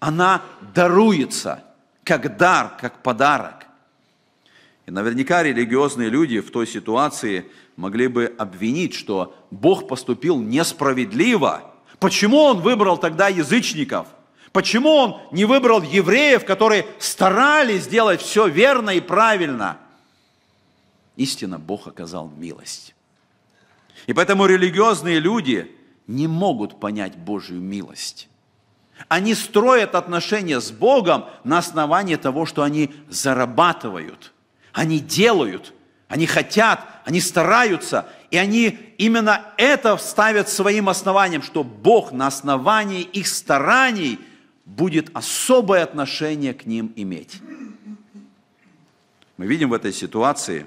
Она даруется как дар, как подарок. И наверняка религиозные люди в той ситуации могли бы обвинить, что Бог поступил несправедливо. Почему Он выбрал тогда язычников? Почему Он не выбрал евреев, которые старались сделать все верно и правильно? Истинно, Бог оказал милость. И поэтому религиозные люди не могут понять Божью милость. Они строят отношения с Богом на основании того, что они зарабатывают, они делают, они хотят, они стараются, и они именно это ставят своим основанием, что Бог на основании их стараний будет особое отношение к ним иметь. Мы видим в этой ситуации,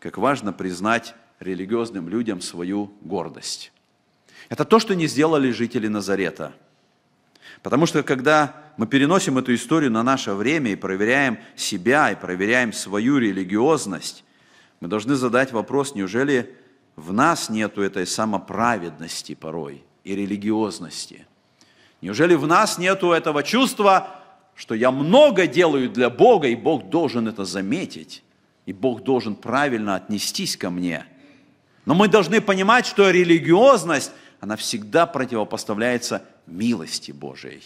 как важно признать религиозным людям свою гордость. Это то, что не сделали жители Назарета. Потому что, когда мы переносим эту историю на наше время и проверяем себя, и проверяем свою религиозность, мы должны задать вопрос, неужели в нас нету этой самоправедности порой и религиозности? Неужели в нас нету этого чувства, что я много делаю для Бога, и Бог должен это заметить, и Бог должен правильно отнестись ко мне? Но мы должны понимать, что религиозность, она всегда противопоставляется милости Божией.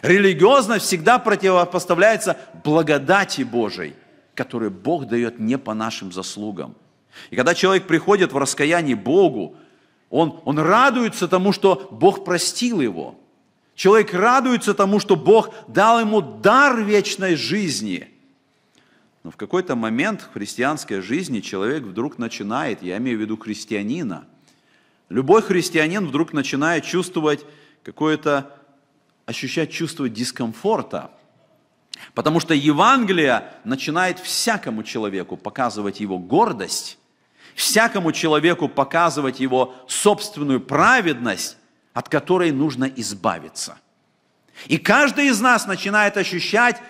Религиозность всегда противопоставляется благодати Божией, которую Бог дает не по нашим заслугам. И когда человек приходит в раскаяние Богу, он радуется тому, что Бог простил его. Человек радуется тому, что Бог дал ему дар вечной жизни. Но в какой-то момент в христианской жизни человек вдруг начинает, я имею в виду христианина, любой христианин вдруг начинает чувствовать какое-то, ощущать чувство дискомфорта. Потому что Евангелие начинает всякому человеку показывать его гордость, всякому человеку показывать его собственную праведность, от которой нужно избавиться. И каждый из нас начинает ощущать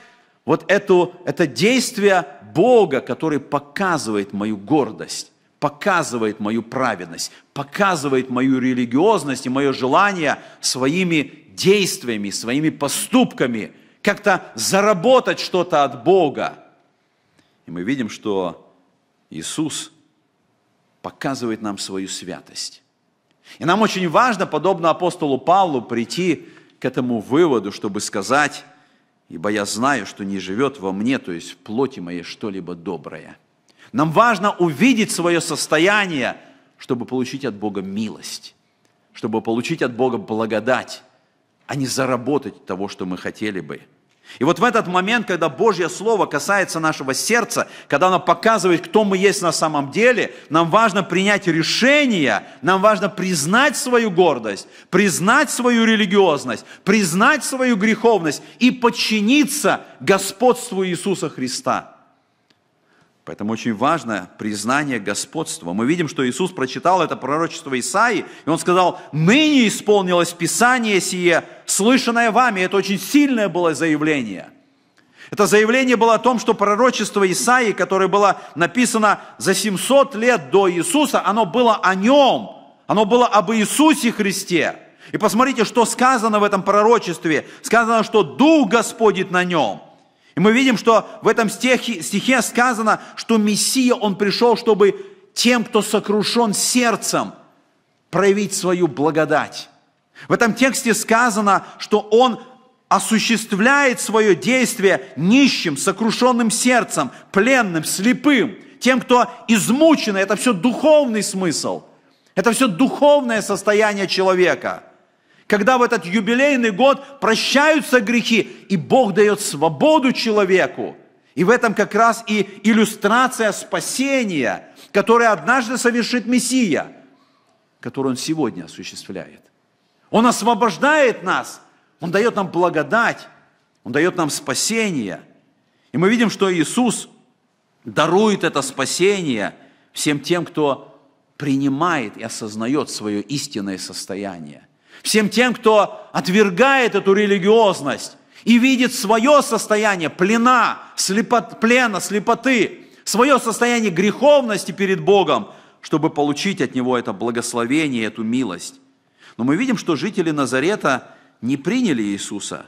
вот это действие Бога, который показывает мою гордость, показывает мою праведность, показывает мою религиозность и мое желание своими действиями, своими поступками как-то заработать что-то от Бога. И мы видим, что Иисус показывает нам свою святость. И нам очень важно, подобно апостолу Павлу, прийти к этому выводу, чтобы сказать: «Ибо я знаю, что не живет во мне, то есть в плоти моей, что-либо доброе». Нам важно увидеть свое состояние, чтобы получить от Бога милость, чтобы получить от Бога благодать, а не заработать того, что мы хотели бы. И вот в этот момент, когда Божье Слово касается нашего сердца, когда оно показывает, кто мы есть на самом деле, нам важно принять решение, нам важно признать свою гордость, признать свою религиозность, признать свою греховность и подчиниться господству Иисуса Христа. Поэтому очень важно признание господства. Мы видим, что Иисус прочитал это пророчество Исаии, и Он сказал: «Ныне исполнилось Писание сие, слышанное вами». Это очень сильное было заявление. Это заявление было о том, что пророчество Исаии, которое было написано за 700 лет до Иисуса, оно было о Нем, оно было об Иисусе Христе. И посмотрите, что сказано в этом пророчестве. Сказано, что «Дух Господень на Нем». И мы видим, что в этом стихе сказано, что Мессия, Он пришел, чтобы тем, кто сокрушен сердцем, проявить свою благодать. В этом тексте сказано, что Он осуществляет свое действие нищим, сокрушенным сердцем, пленным, слепым, тем, кто измучен. Это все духовный смысл, это все духовное состояние человека. Когда в этот юбилейный год прощаются грехи, и Бог дает свободу человеку. И в этом как раз и иллюстрация спасения, которое однажды совершит Мессия, которую Он сегодня осуществляет. Он освобождает нас, Он дает нам благодать, Он дает нам спасение. И мы видим, что Иисус дарует это спасение всем тем, кто принимает и осознает свое истинное состояние. Всем тем, кто отвергает эту религиозность и видит свое состояние плена, слепоты, свое состояние греховности перед Богом, чтобы получить от Него это благословение, эту милость. Но мы видим, что жители Назарета не приняли Иисуса.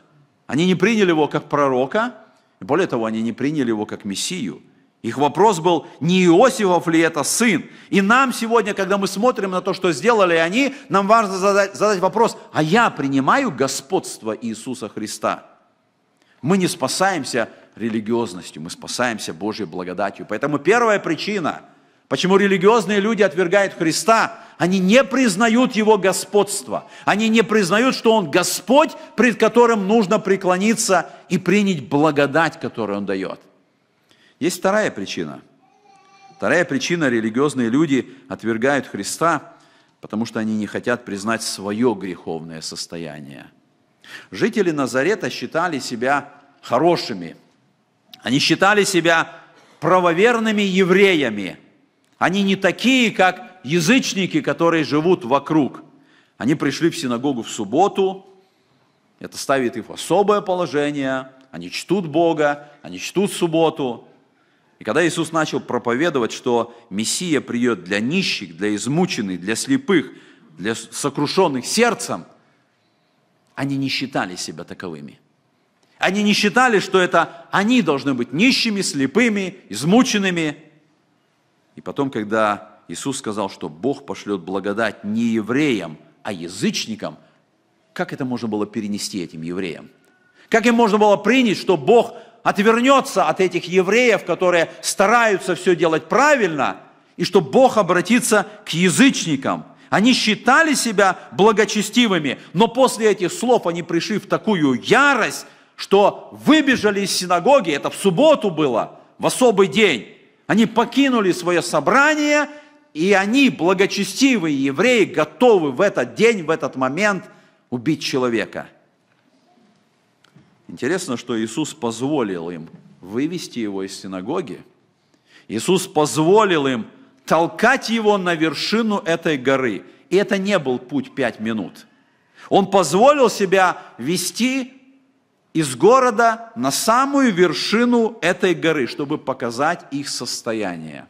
Они не приняли Его как пророка, более того, они не приняли Его как Мессию. Их вопрос был, не Иосифов ли это сын? И нам сегодня, когда мы смотрим на то, что сделали они, нам важно задать вопрос, а я принимаю господство Иисуса Христа? Мы не спасаемся религиозностью, мы спасаемся Божьей благодатью. Поэтому первая причина, почему религиозные люди отвергают Христа, они не признают Его господство. Они не признают, что Он Господь, пред которым нужно преклониться и принять благодать, которую Он дает. Есть вторая причина. Вторая причина: религиозные люди отвергают Христа, потому что они не хотят признать свое греховное состояние. Жители Назарета считали себя хорошими. Они считали себя правоверными евреями. Они не такие, как язычники, которые живут вокруг. Они пришли в синагогу в субботу. Это ставит их в особое положение. Они чтут Бога, они чтут субботу. И когда Иисус начал проповедовать, что Мессия придет для нищих, для измученных, для слепых, для сокрушенных сердцем, они не считали себя таковыми. Они не считали, что это они должны быть нищими, слепыми, измученными. И потом, когда Иисус сказал, что Бог пошлет благодать не евреям, а язычникам, Как это можно было перенести этим евреям? Как им можно было принять, что Бог отвернется от этих евреев, которые стараются все делать правильно, и что Бог обратится к язычникам? Они считали себя благочестивыми, но после этих слов они пришли в такую ярость, что выбежали из синагоги, это в субботу было, в особый день. Они покинули свое собрание, и они, благочестивые евреи, готовы в этот день, в этот момент убить человека. Интересно, что Иисус позволил им вывести его из синагоги. Иисус позволил им толкать его на вершину этой горы. И это не был путь 5 минут. Он позволил себя вести из города на самую вершину этой горы, чтобы показать их состояние.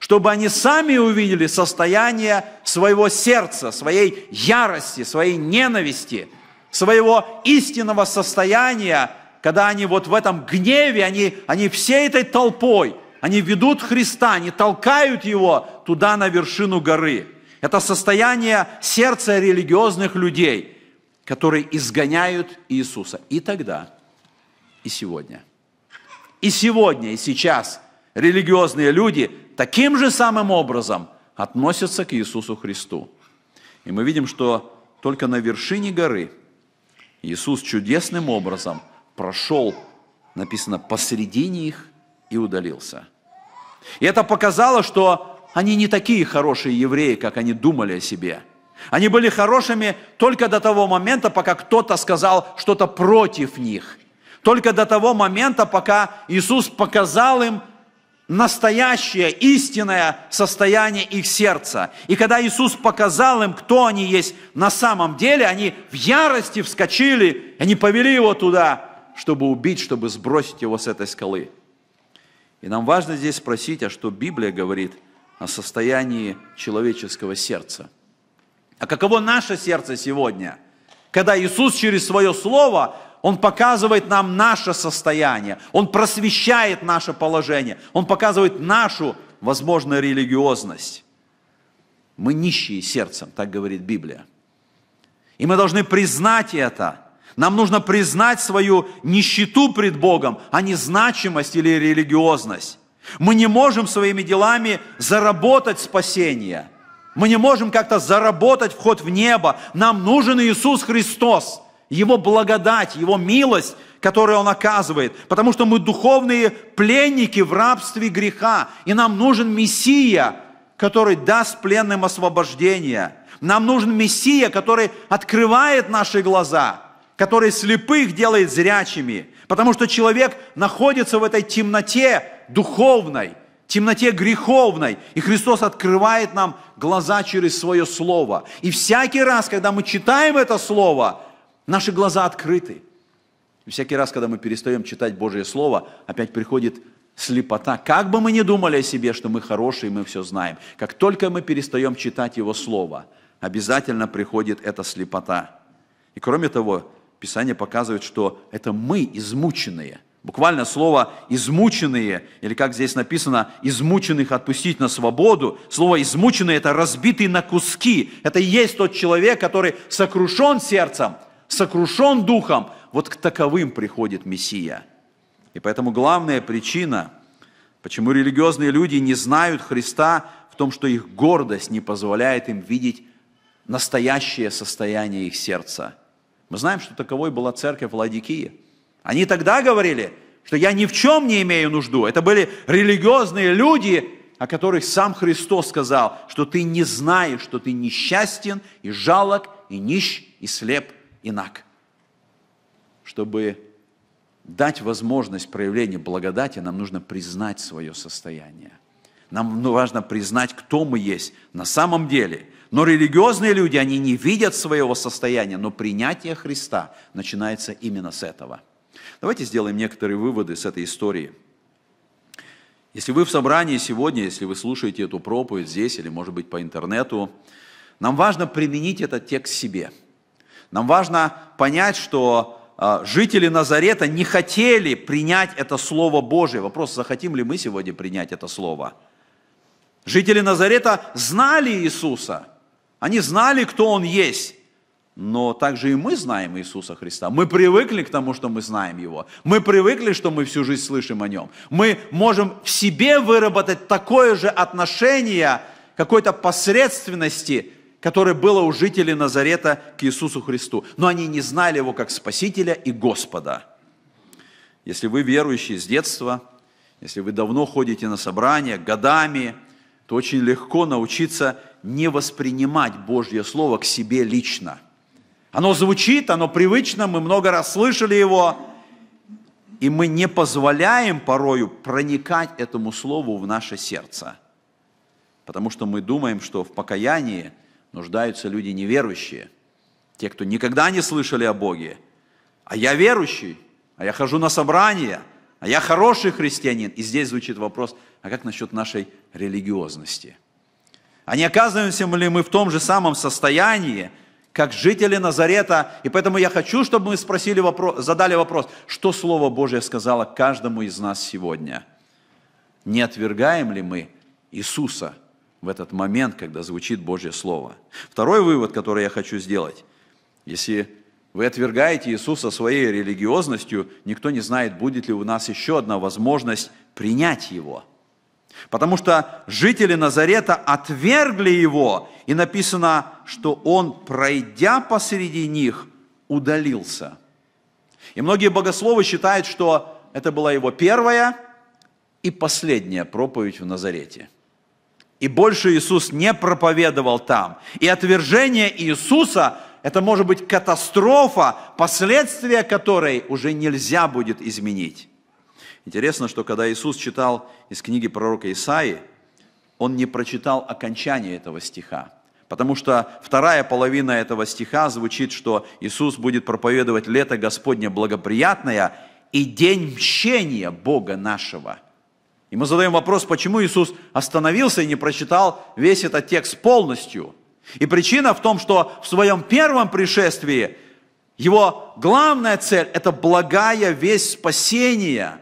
Чтобы они сами увидели состояние своего сердца, своей ярости, своей ненависти, своего истинного состояния, когда они вот в этом гневе, они всей этой толпой, они ведут Христа, они толкают Его туда, на вершину горы. Это состояние сердца религиозных людей, которые изгоняют Иисуса и тогда, и сегодня. И сегодня, и сейчас религиозные люди таким же самым образом относятся к Иисусу Христу. И мы видим, что только на вершине горы Иисус чудесным образом прошел, написано, посредине их и удалился. И это показало, что они не такие хорошие евреи, как они думали о себе. Они были хорошими только до того момента, пока кто-то сказал что-то против них. Только до того момента, пока Иисус показал им настоящее, истинное состояние их сердца. И когда Иисус показал им, кто они есть на самом деле, они в ярости вскочили, они повели его туда, чтобы убить, чтобы сбросить его с этой скалы. И нам важно здесь спросить, а что Библия говорит о состоянии человеческого сердца? А каково наше сердце сегодня? Когда Иисус через свое слово, Он показывает нам наше состояние, Он просвещает наше положение, Он показывает нашу, возможно, религиозность. Мы нищие сердцем, так говорит Библия. И мы должны признать это. Нам нужно признать свою нищету пред Богом, а не значимость или религиозность. Мы не можем своими делами заработать спасение. Мы не можем как-то заработать вход в небо. Нам нужен Иисус Христос, Его благодать, Его милость, которую Он оказывает. Потому что мы духовные пленники в рабстве греха. И нам нужен Мессия, который даст пленным освобождение. Нам нужен Мессия, который открывает наши глаза, который слепых делает зрячими, потому что человек находится в этой темноте духовной, темноте греховной, и Христос открывает нам глаза через свое слово. И всякий раз, когда мы читаем это слово, наши глаза открыты. И всякий раз, когда мы перестаем читать Божье слово, опять приходит слепота. Как бы мы ни думали о себе, что мы хорошие, мы все знаем, как только мы перестаем читать Его слово, обязательно приходит эта слепота. И кроме того, Писание показывает, что это мы измученные. Буквально слово «измученные», или как здесь написано, «измученных отпустить на свободу». Слово «измученные» – это разбитый на куски. Это и есть тот человек, который сокрушен сердцем, сокрушен духом. Вот к таковым приходит Мессия. И поэтому главная причина, почему религиозные люди не знают Христа, в том, что их гордость не позволяет им видеть настоящее состояние их сердца. Мы знаем, что таковой была церковь Лаодикии. Они тогда говорили, что я ни в чем не имею нужду. Это были религиозные люди, о которых сам Христос сказал, что ты не знаешь, что ты несчастен, и жалок, и нищ, и слеп, и наг. Чтобы дать возможность проявления благодати, нам нужно признать свое состояние. Нам важно признать, кто мы есть на самом деле. Но религиозные люди, они не видят своего состояния, но принятие Христа начинается именно с этого. Давайте сделаем некоторые выводы с этой истории. Если вы в собрании сегодня, если вы слушаете эту проповедь здесь или, может быть, по интернету, нам важно применить этот текст себе. Нам важно понять, что жители Назарета не хотели принять это Слово Божие. Вопрос, захотим ли мы сегодня принять это Слово? Жители Назарета знали Иисуса. Они знали, кто Он есть, Но также и мы знаем Иисуса Христа. Мы привыкли к тому, что мы знаем Его. Мы привыкли, что мы всю жизнь слышим о Нем. Мы можем в себе выработать такое же отношение какой-то посредственности, которое было у жителей Назарета к Иисусу Христу. Но они не знали Его как Спасителя и Господа. Если вы верующие с детства, если вы давно ходите на собрания, годами, то очень легко научиться не воспринимать Божье Слово к себе лично. Оно звучит, оно привычно, мы много раз слышали его, и мы не позволяем порою проникать этому слову в наше сердце. Потому что мы думаем, что в покаянии нуждаются люди неверующие, те, кто никогда не слышали о Боге. А я верующий, а я хожу на собрания, а я хороший христианин. И здесь звучит вопрос, а как насчет нашей религиозности? А не оказываемся ли мы в том же самом состоянии, как жители Назарета? И поэтому я хочу, чтобы мы спросили вопрос, задали вопрос, что Слово Божие сказало каждому из нас сегодня? Не отвергаем ли мы Иисуса в этот момент, когда звучит Божье Слово? Второй вывод, который я хочу сделать. Если вы отвергаете Иисуса своей религиозностью, никто не знает, будет ли у нас еще одна возможность принять Его. Потому что жители Назарета отвергли Его, и написано, что Он, пройдя посреди них, удалился. И многие богословы считают, что это была Его первая и последняя проповедь в Назарете. И больше Иисус не проповедовал там. И отвержение Иисуса – это может быть катастрофа, последствия которой уже нельзя будет изменить. Интересно, что когда Иисус читал из книги пророка Исаии, Он не прочитал окончание этого стиха. Потому что вторая половина этого стиха звучит, что Иисус будет проповедовать лето Господне благоприятное и день мщения Бога нашего. И мы задаем вопрос, почему Иисус остановился и не прочитал весь этот текст полностью. И причина в том, что в своем первом пришествии Его главная цель – это благая весть спасения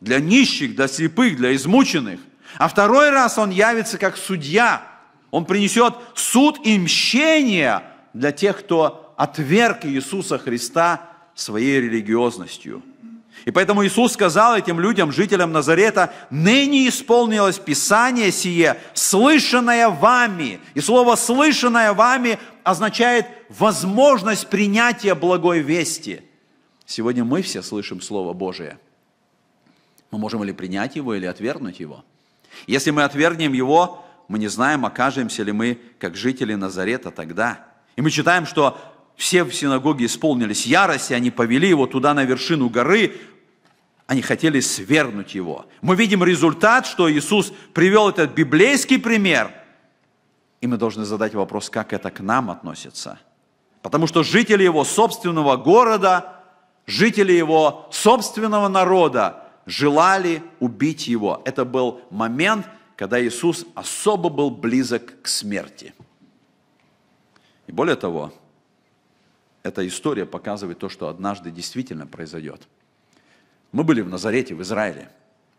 для нищих, для слепых, для измученных. А второй раз Он явится как судья. Он принесет суд и мщение для тех, кто отверг Иисуса Христа своей религиозностью. И поэтому Иисус сказал этим людям, жителям Назарета: «Ныне исполнилось Писание сие, слышанное вами». И слово «слышанное вами» означает возможность принятия благой вести. Сегодня мы все слышим Слово Божие. Мы можем или принять Его, или отвергнуть Его. Если мы отвергнем Его, мы не знаем, окажемся ли мы, как жители Назарета, тогда. И мы читаем, что все в синагоге исполнились ярости, они повели Его туда, на вершину горы, они хотели свергнуть Его. Мы видим результат, что Иисус привел этот библейский пример, и мы должны задать вопрос, как это к нам относится. Потому что жители Его собственного города, жители Его собственного народа желали убить Его. Это был момент, когда Иисус особо был близок к смерти. И более того, эта история показывает то, что однажды действительно произойдет. Мы были в Назарете, в Израиле.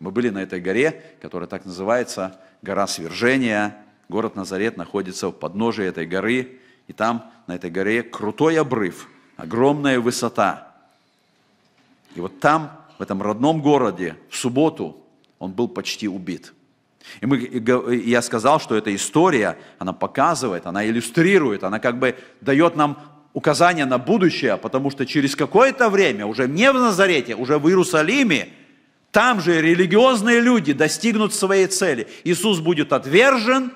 Мы были на этой горе, которая так называется гора Свержения. Город Назарет находится в подножии этой горы. И там, на этой горе, крутой обрыв, огромная высота. И вот там, в этом родном городе, в субботу он был почти убит. Я сказал, что эта история, она показывает, она иллюстрирует, она как бы дает нам указания на будущее, потому что через какое-то время, уже не в Назарете, уже в Иерусалиме, там же религиозные люди достигнут своей цели. Иисус будет отвержен,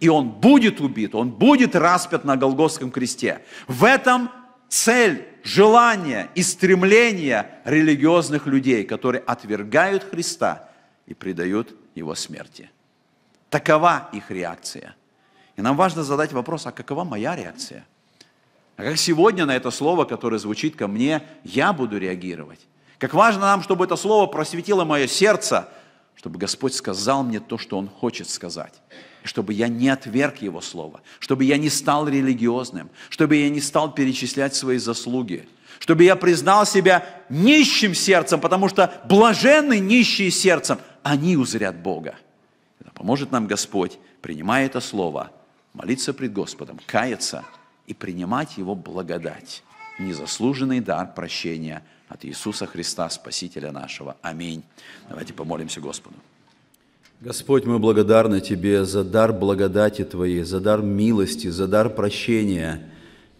и Он будет убит, Он будет распят на Голгофском кресте. В этом цель, желание и стремление религиозных людей, которые отвергают Христа и предают Его смерти. Такова их реакция. И нам важно задать вопрос, а какова моя реакция? А как сегодня на это слово, которое звучит ко мне, я буду реагировать? Как важно нам, чтобы это слово просветило мое сердце, чтобы Господь сказал мне то, что Он хочет сказать. Чтобы я не отверг Его Слово, чтобы я не стал религиозным, чтобы я не стал перечислять свои заслуги, чтобы я признал себя нищим сердцем, потому что блаженны нищие сердцем, они узрят Бога. Это поможет нам Господь, принимая это Слово, молиться пред Господом, каяться и принимать Его благодать, незаслуженный дар прощения от Иисуса Христа, Спасителя нашего. Аминь. Давайте помолимся Господу. Господь, мы благодарны Тебе за дар благодати Твоей, за дар милости, за дар прощения,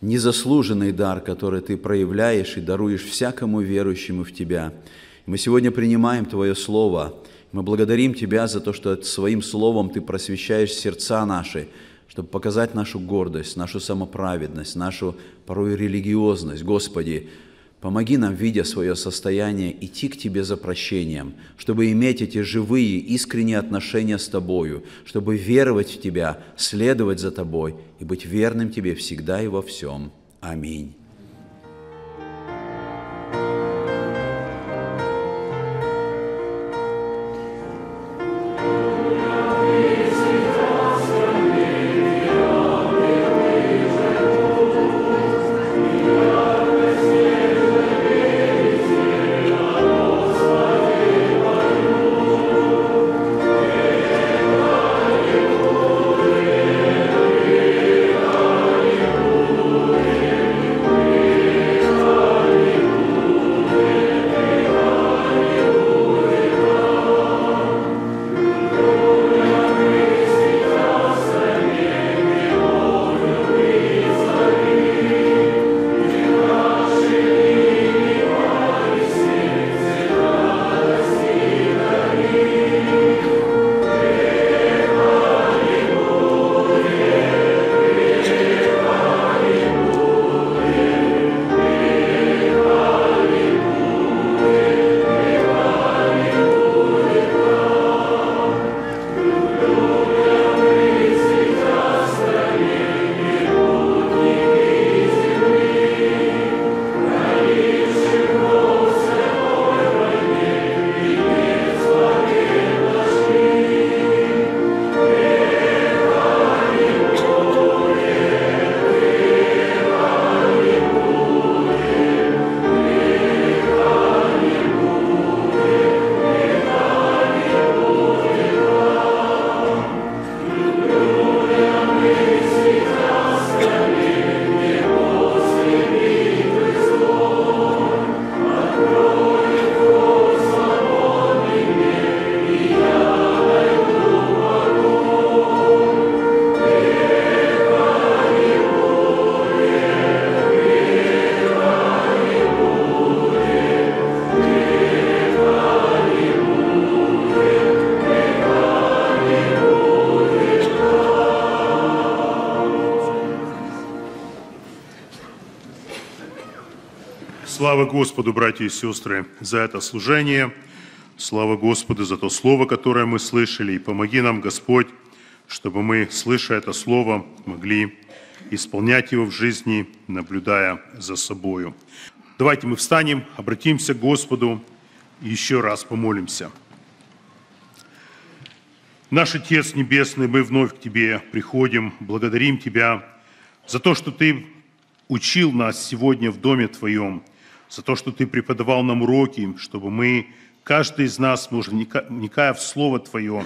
незаслуженный дар, который Ты проявляешь и даруешь всякому верующему в Тебя. Мы сегодня принимаем Твое Слово. Мы благодарим Тебя за то, что Своим Словом Ты просвещаешь сердца наши, чтобы показать нашу гордость, нашу самоправедность, нашу порой религиозность. Господи, помоги нам, видя свое состояние, идти к Тебе за прощением, чтобы иметь эти живые, искренние отношения с Тобою, чтобы веровать в Тебя, следовать за Тобой и быть верным Тебе всегда и во всем. Аминь. Слава Господу, братья и сестры, за это служение. Слава Господу за то слово, которое мы слышали. И помоги нам, Господь, чтобы мы, слыша это слово, могли исполнять его в жизни, наблюдая за собою. Давайте мы встанем, обратимся к Господу и еще раз помолимся. Наш Отец Небесный, мы вновь к Тебе приходим, благодарим Тебя за то, что Ты учил нас сегодня в Доме Твоем, за то, что Ты преподавал нам уроки, чтобы мы, каждый из нас, вникая в Слово Твое,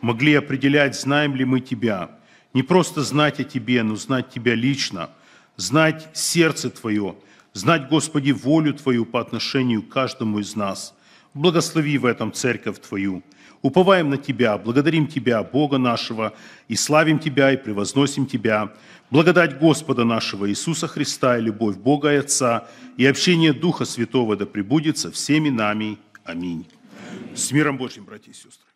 могли определять, знаем ли мы Тебя. Не просто знать о Тебе, но знать Тебя лично, знать сердце Твое, знать, Господи, волю Твою по отношению к каждому из нас. Благослови в этом Церковь Твою. Уповаем на Тебя, благодарим Тебя, Бога нашего, и славим Тебя, и превозносим Тебя. Благодать Господа нашего Иисуса Христа и любовь Бога и Отца и общение Духа Святого да пребудет со всеми нами. Аминь. С миром Божьим, братья и сестры.